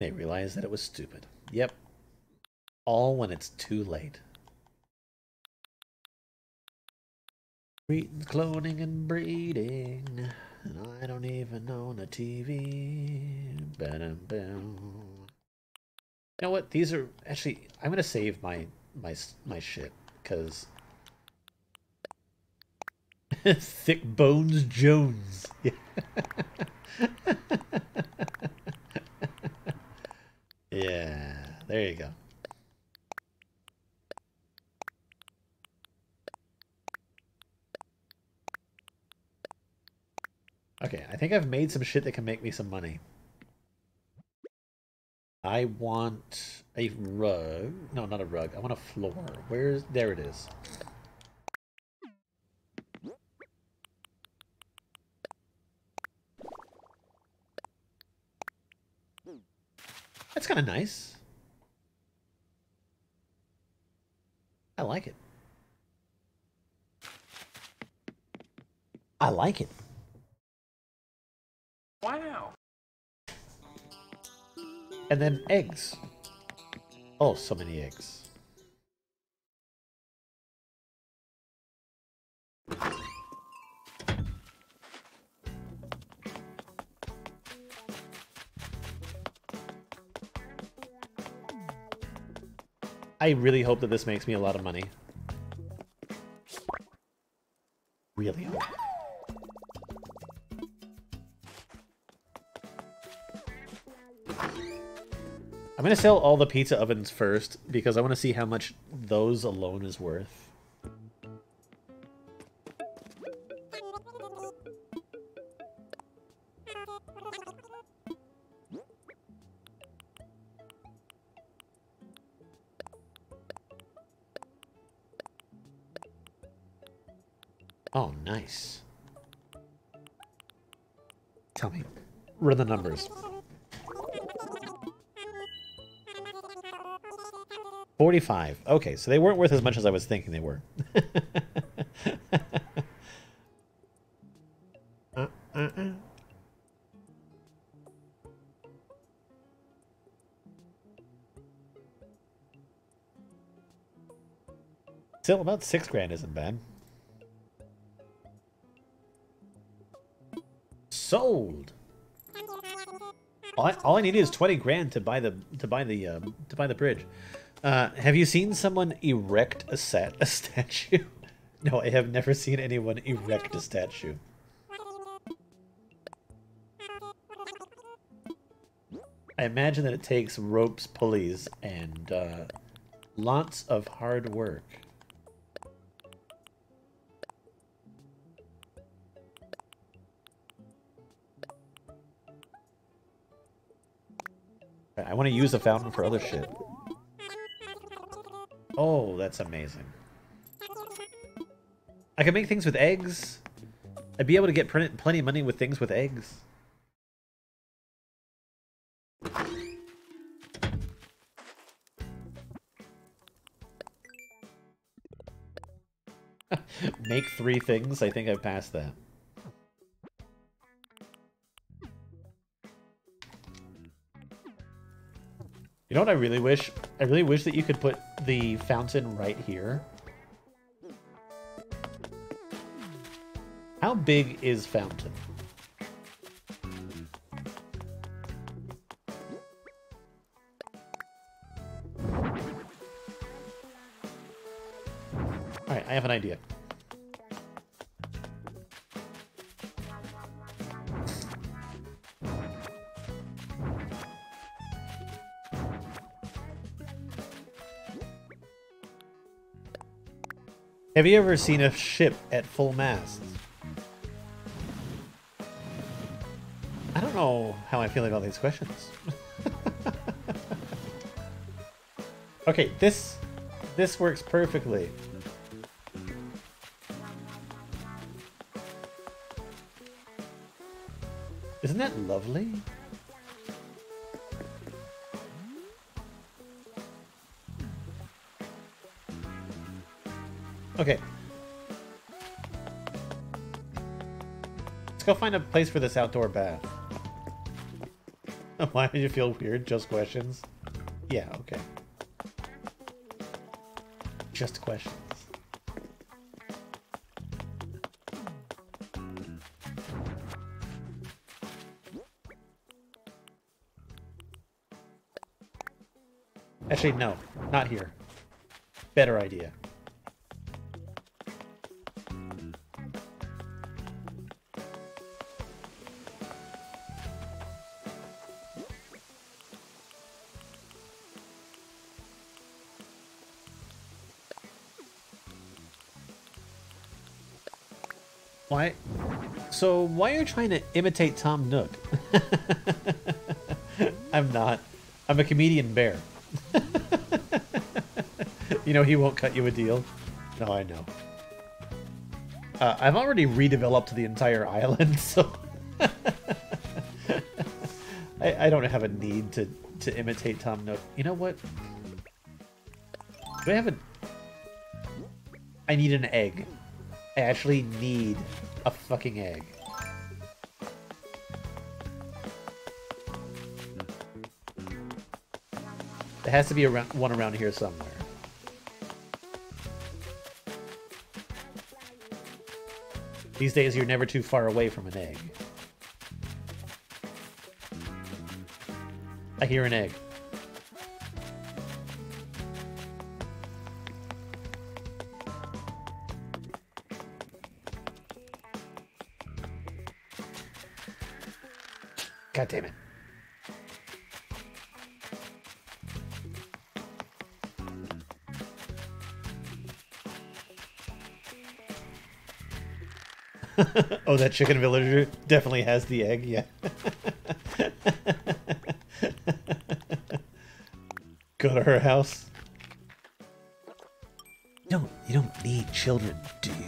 they realize that it was stupid. Yep. All when it's too late. Cloning and breeding, and I don't even own a T V. Ba-dum-bum. You know what? These are actually. I'm gonna save my my my shit because Thick Bones Jones. Yeah. Yeah. There you go. Okay, I think I've made some shit that can make me some money. I want a rug. No, not a rug. I want a floor. Where's... There it is. That's kind of nice. I like it. I like it. Wow. And then eggs. Oh, so many eggs. I really hope that this makes me a lot of money. Really hope. I'm going to sell all the pizza ovens first, because I want to see how much those alone is worth. Oh, nice. Tell me, what are the numbers? forty-five. Okay, so they weren't worth as much as I was thinking they were. uh, uh, uh. Still, about six grand isn't bad. Sold. All I, all I need is twenty grand to buy the to buy the uh, to buy the bridge. Uh, have you seen someone erect a sat a statue? No, I have never seen anyone erect a statue. I imagine that it takes ropes, pulleys, and uh, lots of hard work. I want to use the fountain for other shit. Oh, that's amazing. I can make things with eggs. I'd be able to get plenty of money with things with eggs. Make three things? I think I passed that. You know what I really wish? I really wish that you could put the fountain right here. How big is fountain? Alright, I have an idea. Have you ever seen a ship at full mast? I don't know how I feel about these questions. Okay, this this works perfectly. Isn't that lovely? Okay. Let's go find a place for this outdoor bath. Why do you feel weird? Just questions? Yeah, okay. Just questions. Actually, no. Not here. Better idea. Why? So why are you trying to imitate Tom Nook? I'm not. I'm a comedian bear. You know he won't cut you a deal. No, I know. Uh, I've already redeveloped the entire island, so I, I don't have a need to to imitate Tom Nook. You know what? Do I have a? I need an egg. I actually need a fucking egg. There has to be a one around here somewhere. These days, you're never too far away from an egg. I hear an egg. God damn it. Oh, that chicken villager definitely has the egg, yeah. Go to her house. No, you don't need children, do you?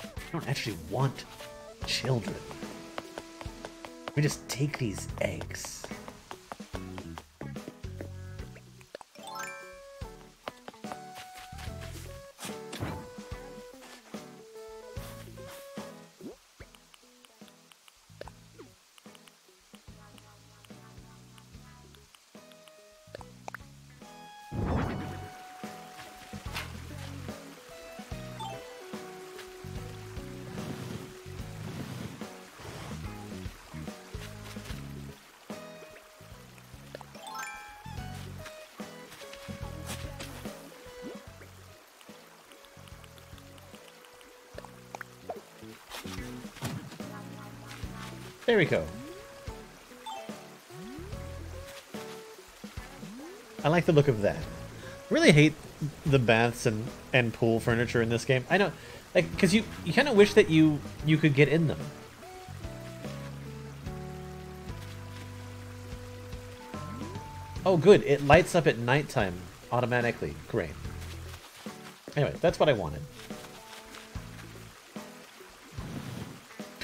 You don't actually want children. We just take these eggs. There we go. I like the look of that. Really hate the baths and and pool furniture in this game. I know, like, because you you kind of wish that you you could get in them. Oh, good! It lights up at nighttime automatically. Great. Anyway, that's what I wanted.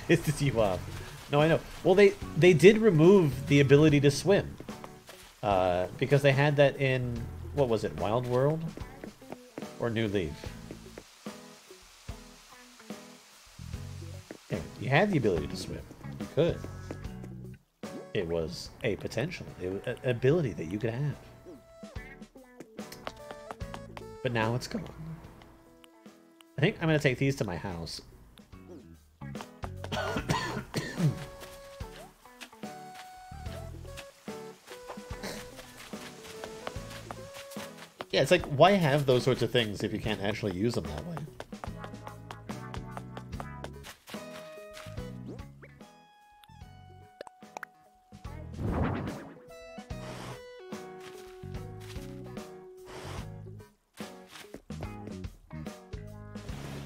Pisses you off. No, I know. Well, they they did remove the ability to swim uh, because they had that in, what was it, Wild World or New Leaf? You had the ability to swim. You could. It was a potential, it was an ability that you could have. But now it's gone. I think I'm going to take these to my house. Yeah, it's like, why have those sorts of things if you can't actually use them that way?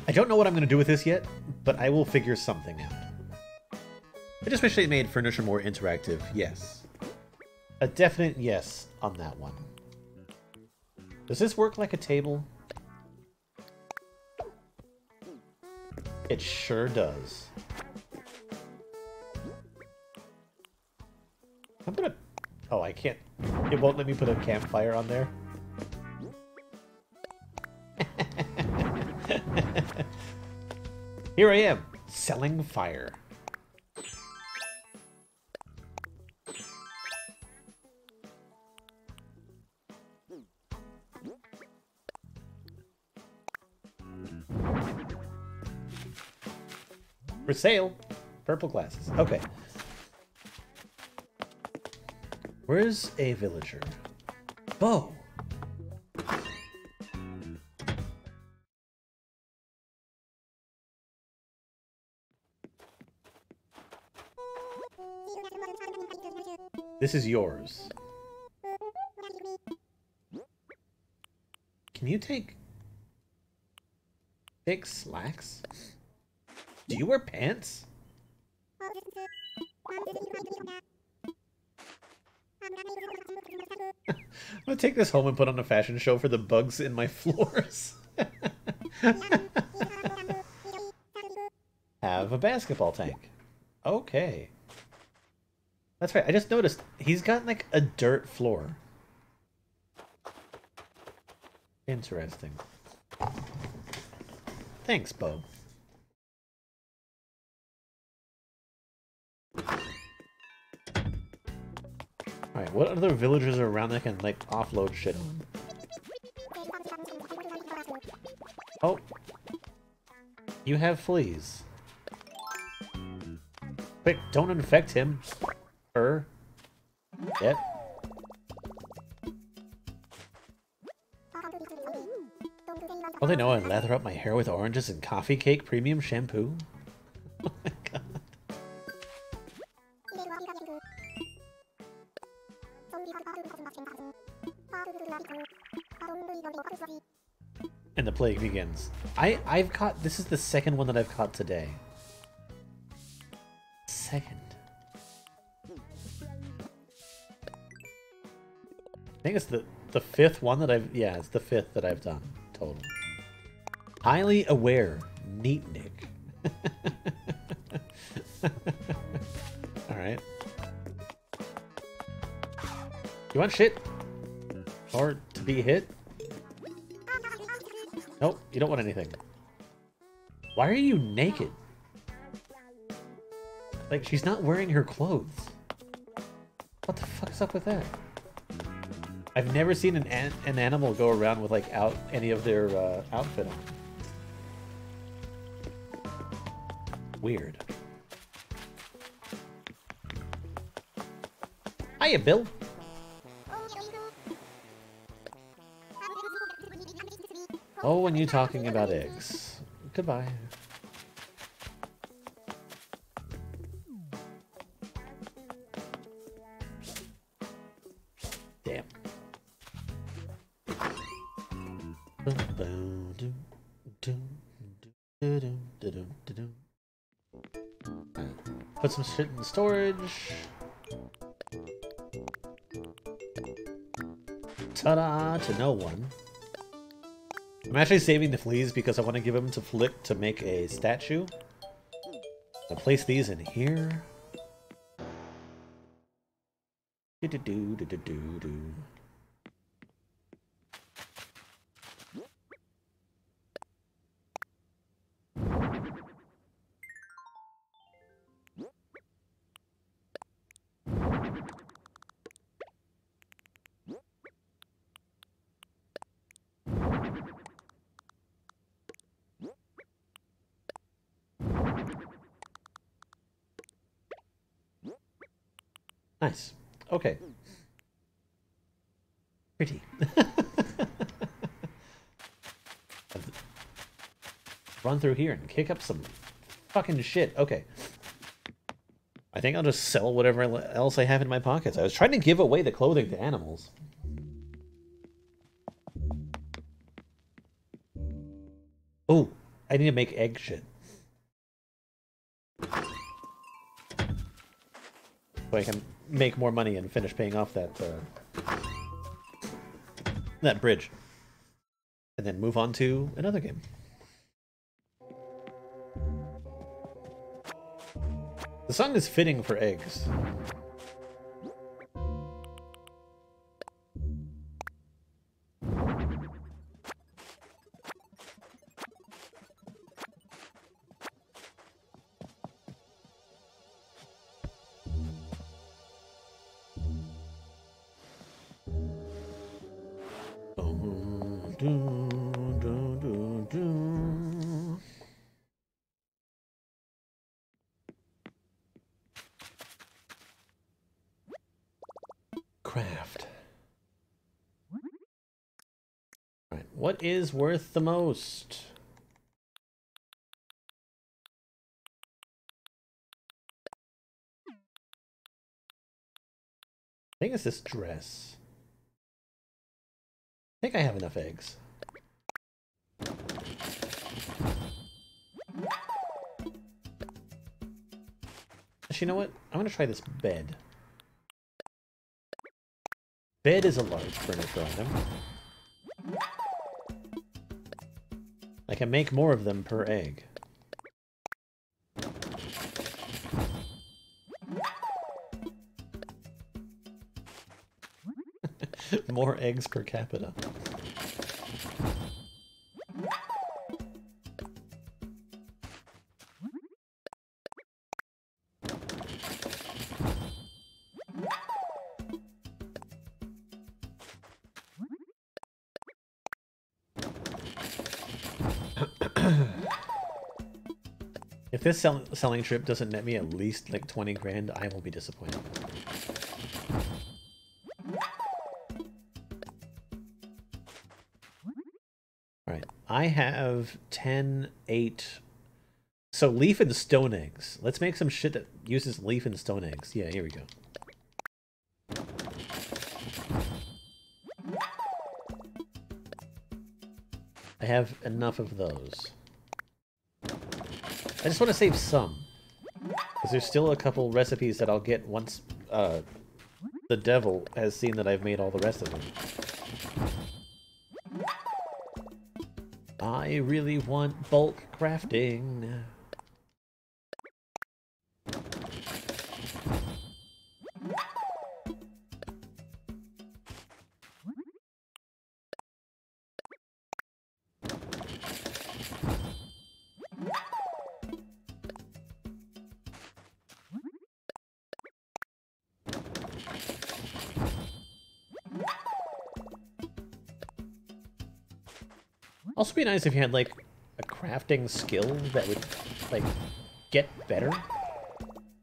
I don't know what I'm going to do with this yet, but I will figure something out. I just wish they made furniture more interactive, yes. A definite yes on that one. Does this work like a table? It sure does. I'm gonna... Oh, I can't... It won't let me put a campfire on there. Here I am, selling fire. For sale, purple glasses. Okay. Where's a villager? Bo. This is yours. Can you take thick slacks? Do you wear pants? I'm gonna take this home and put on a fashion show for the bugs in my floors. Have a basketball tank. Okay. That's right, I just noticed he's got like a dirt floor. Interesting. Thanks, Bo. Alright, what other villagers are around that can like offload shit on? Oh. You have fleas. Quick, don't infect him. Her. Yep. Oh, they know I lather up my hair with oranges and coffee cake premium shampoo. Oh my god. And the plague begins. I I've caught this is the second one that I've caught today. Second. I think it's the the fifth one that I've yeah, it's the fifth that I've done total. Highly aware, neat Nick. All right. You want shit or to be hit? Nope, you don't want anything. Why are you naked? Like she's not wearing her clothes. What the fuck's up with that? I've never seen an, an an animal go around with like out any of their uh, outfit on. Weird. Hiya, Bill. Oh, and you talking about eggs? Goodbye. Put some shit in storage. Ta-da! To no one. I'm actually saving the fleas because I want to give them to Flick to make a statue. I'll place these in here. Do-do-do, do-do-do-do. Nice. Okay. Pretty. Run through here and kick up some fucking shit. Okay. I think I'll just sell whatever else I have in my pockets. I was trying to give away the clothing to animals. Oh, I need to make egg shit. So I can make more money and finish paying off that uh, that bridge. And then move on to another game. The song is fitting for eggs. Is worth the most. I think it's this dress. I think I have enough eggs. Actually, you know what? I'm gonna try this bed. Bed is a large furniture item. I can make more of them per egg. More eggs per capita. If this sell selling trip doesn't net me at least like twenty grand, I will be disappointed. Alright, I have ten, eight. So leaf and stone eggs. Let's make some shit that uses leaf and stone eggs. Yeah, here we go. I have enough of those. I just want to save some, because there's still a couple recipes that I'll get once uh, the devil has seen that I've made all the rest of them. I really want bulk crafting. Also be nice if you had like a crafting skill that would like get better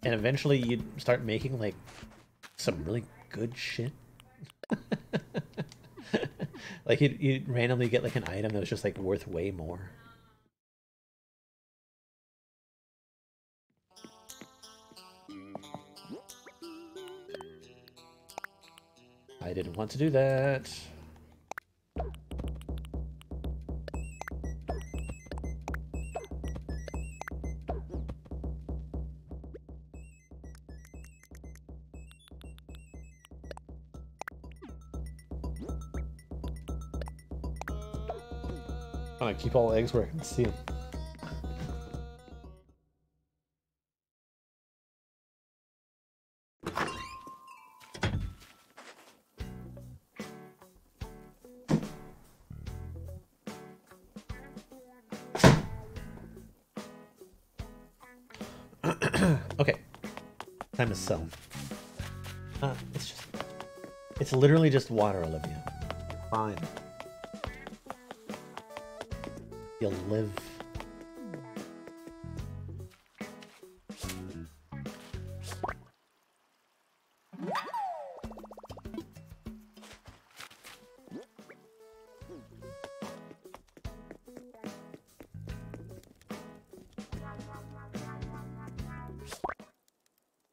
and eventually you'd start making like some really good shit. Like you'd, you'd randomly get like an item that was just like worth way more. I didn't want to do that. I keep all eggs where I can see them. Okay, time to sell. Uh, it's just—it's literally just water, Olivia. Fine. You'll live.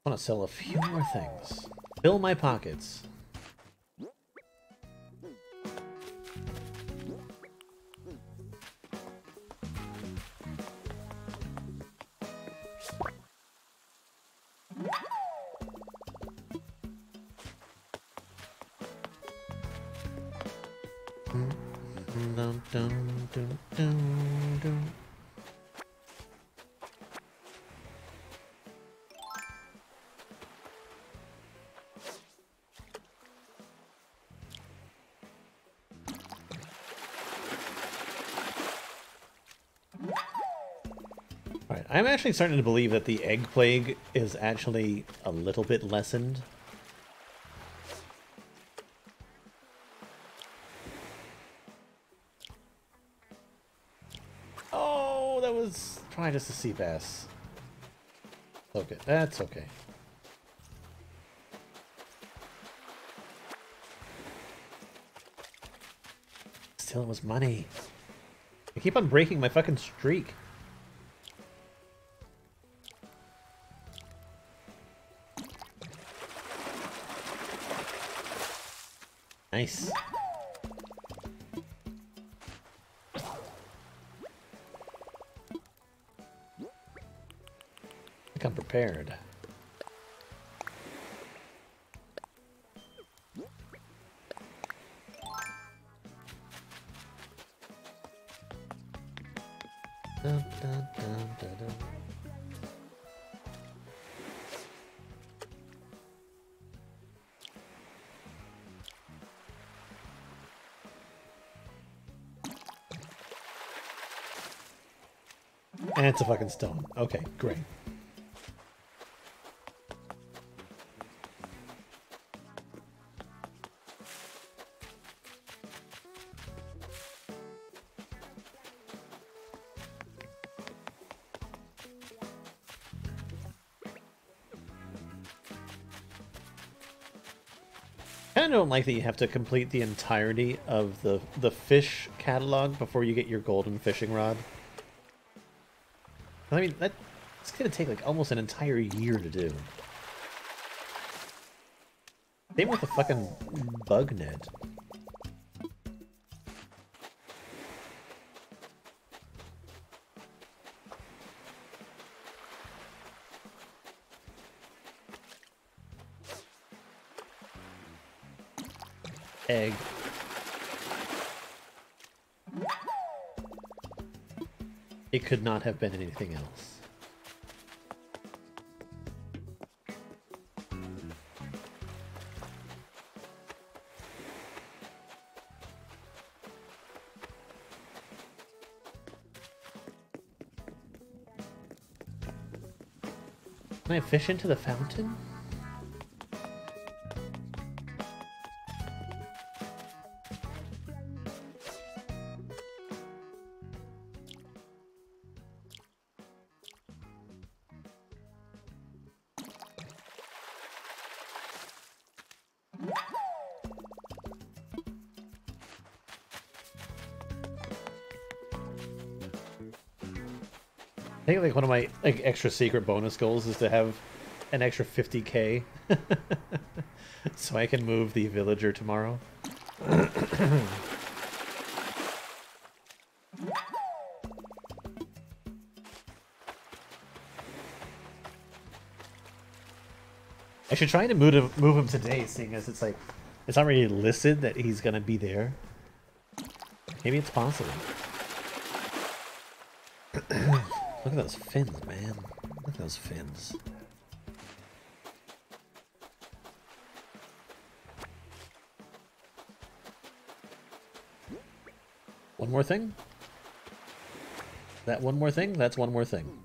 I want to sell a few more things. Fill my pockets. I'm actually starting to believe that the egg plague is actually a little bit lessened. Oh, that was probably just a sea bass. Okay, that's okay. Still, it was money. I keep on breaking my fucking streak. Nice. I think I'm prepared. Dun, dun, dun, dun, dun. And it's a fucking stone. Okay, great. I don't like that you have to complete the entirety of the, the fish catalog before you get your golden fishing rod. I mean, that, it's going to take like almost an entire year to do. Same with the fucking bug net. Egg. It could not have been anything else. Can I fish into the fountain? I think like one of my like extra secret bonus goals is to have an extra fifty K so I can move the villager tomorrow. I should try to move him, move him today, seeing as it's like it's not really listed that he's gonna be there. Maybe it's possible. Look at those fins, man. Look at those fins. One more thing? That one more thing? That's one more thing.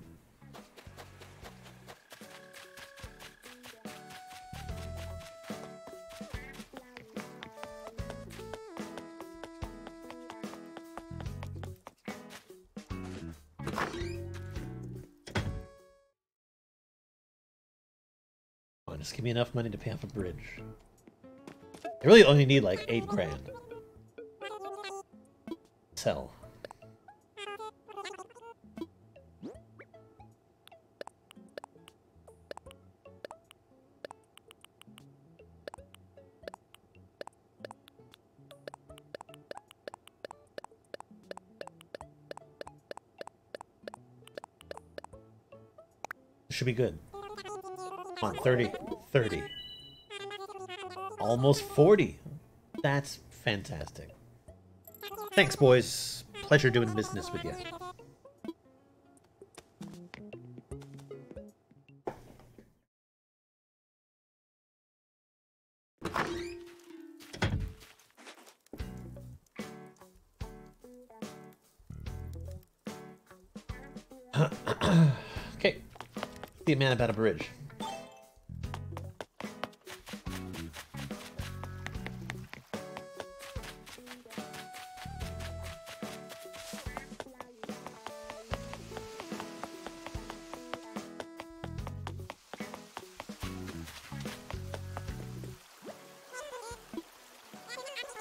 Just give me enough money to pay off a bridge. I really only need like eight grand. Sell. should be good. Come on, thirty, thirty. Almost forty. That's fantastic. Thanks, boys. Pleasure doing business with you. Okay. Be a man about a bridge.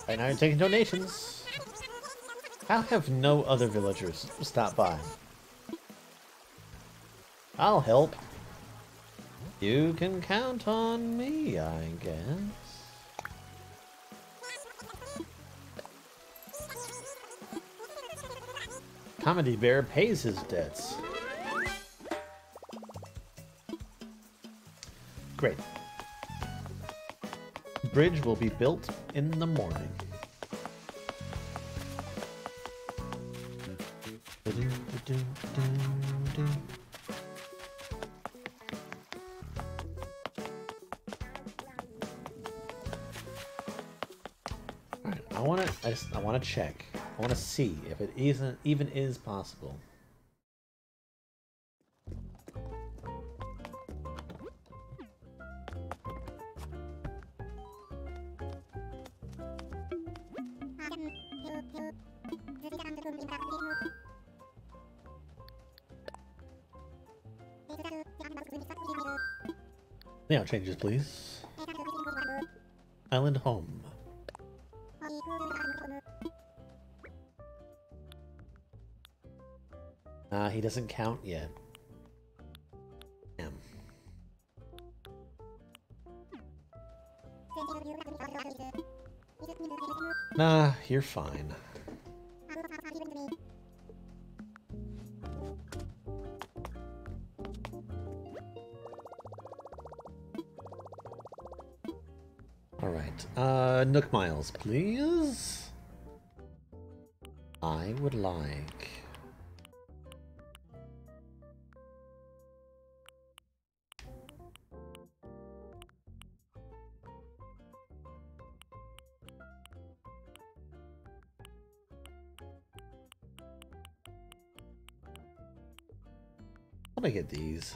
Right now you're taking donations. How have no other villagers stopped by? I'll help. You can count on me, I guess. Comedy Bear pays his debts. Great. Bridge will be built in the morning. I want to check. I want to see if it isn't even is possible. Now changes, please. Island home. Uh, he doesn't count yet. Damn. Nah, you're fine. All right. Uh, Nook Miles, please. I would like. I get these.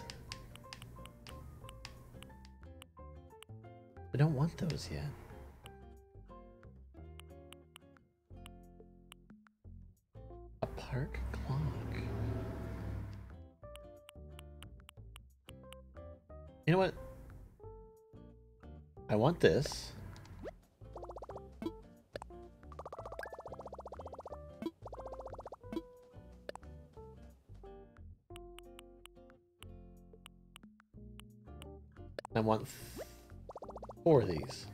I don't want those yet. A park clock. You know what? I want this. I want four of these.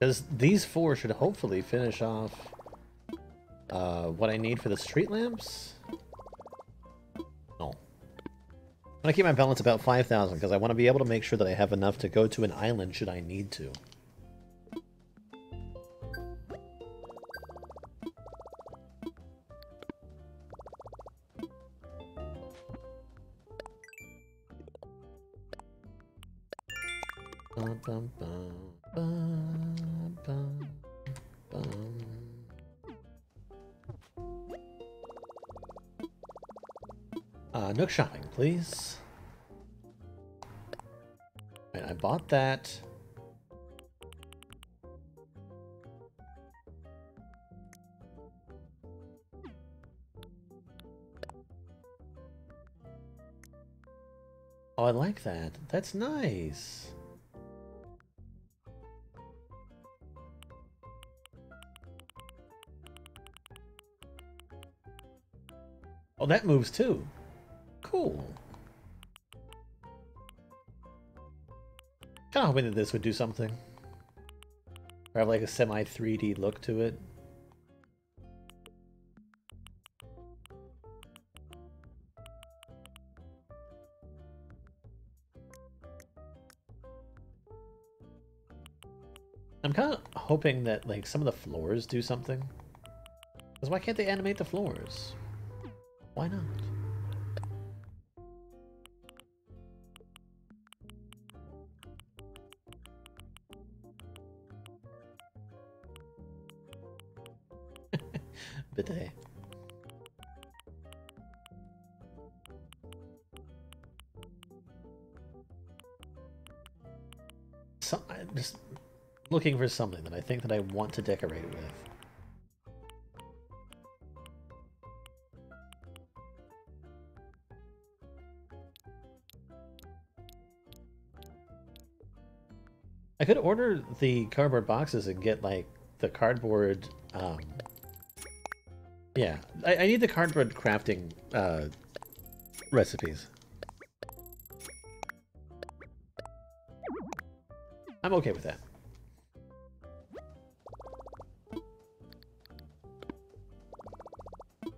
Because these four should hopefully finish off Uh, what I need for the street lamps? No. I'm gonna keep my balance about five thousand because I want to be able to make sure that I have enough to go to an island should I need to. Bum, bum, bum, bum, bum, bum. Uh, Nook shopping, please. Right, I bought that. Oh, I like that. That's nice. that moves too. Cool. Kind of hoping that this would do something. Or have like a semi three D look to it. I'm kind of hoping that like some of the floors do something. Because why can't they animate the floors? Why not? Bidet. So I'm just looking for something that I think that I want to decorate with. I could order the cardboard boxes and get like the cardboard um, yeah, I, I need the cardboard crafting uh, recipes. I'm okay with that. I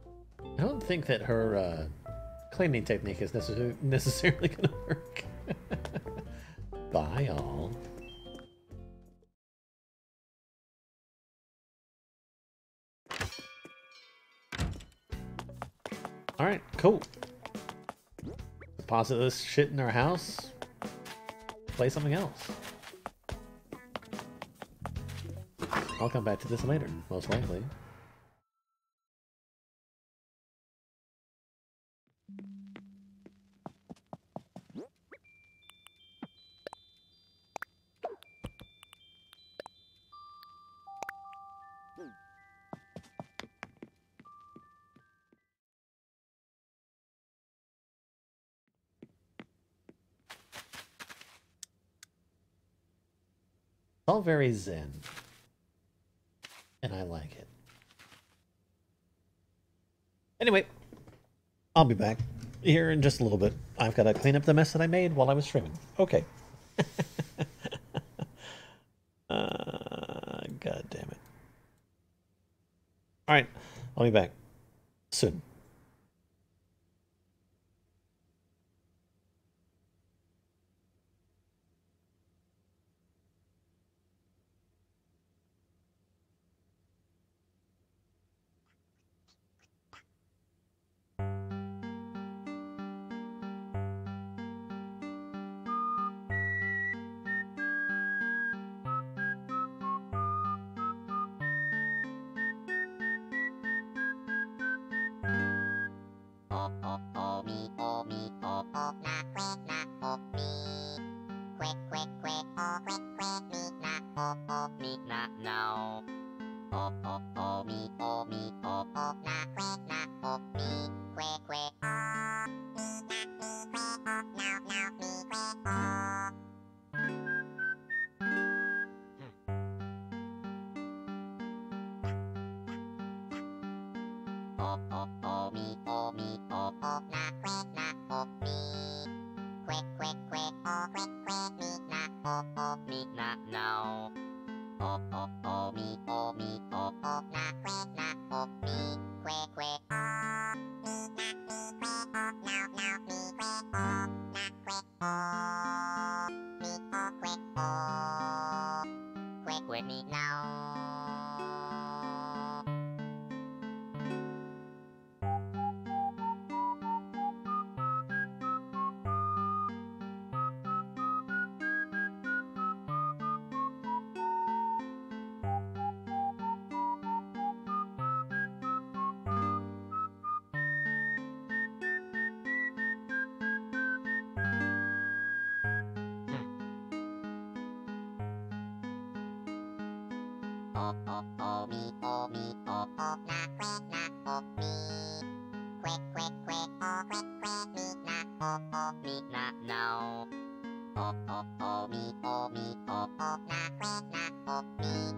don't think that her uh, cleaning technique is necessar necessarily going to work. Bye all. Alright, cool. Deposit this shit in our house. Play something else. I'll come back to this later, most likely. All very zen, and I like it. Anyway, I'll be back here in just a little bit. I've got to clean up the mess that I made while I was streaming. Okay. uh, God damn it. All right, I'll be back soon. Oh, oh, oh, me, oh, me, oh, oh, not, not, oh, me.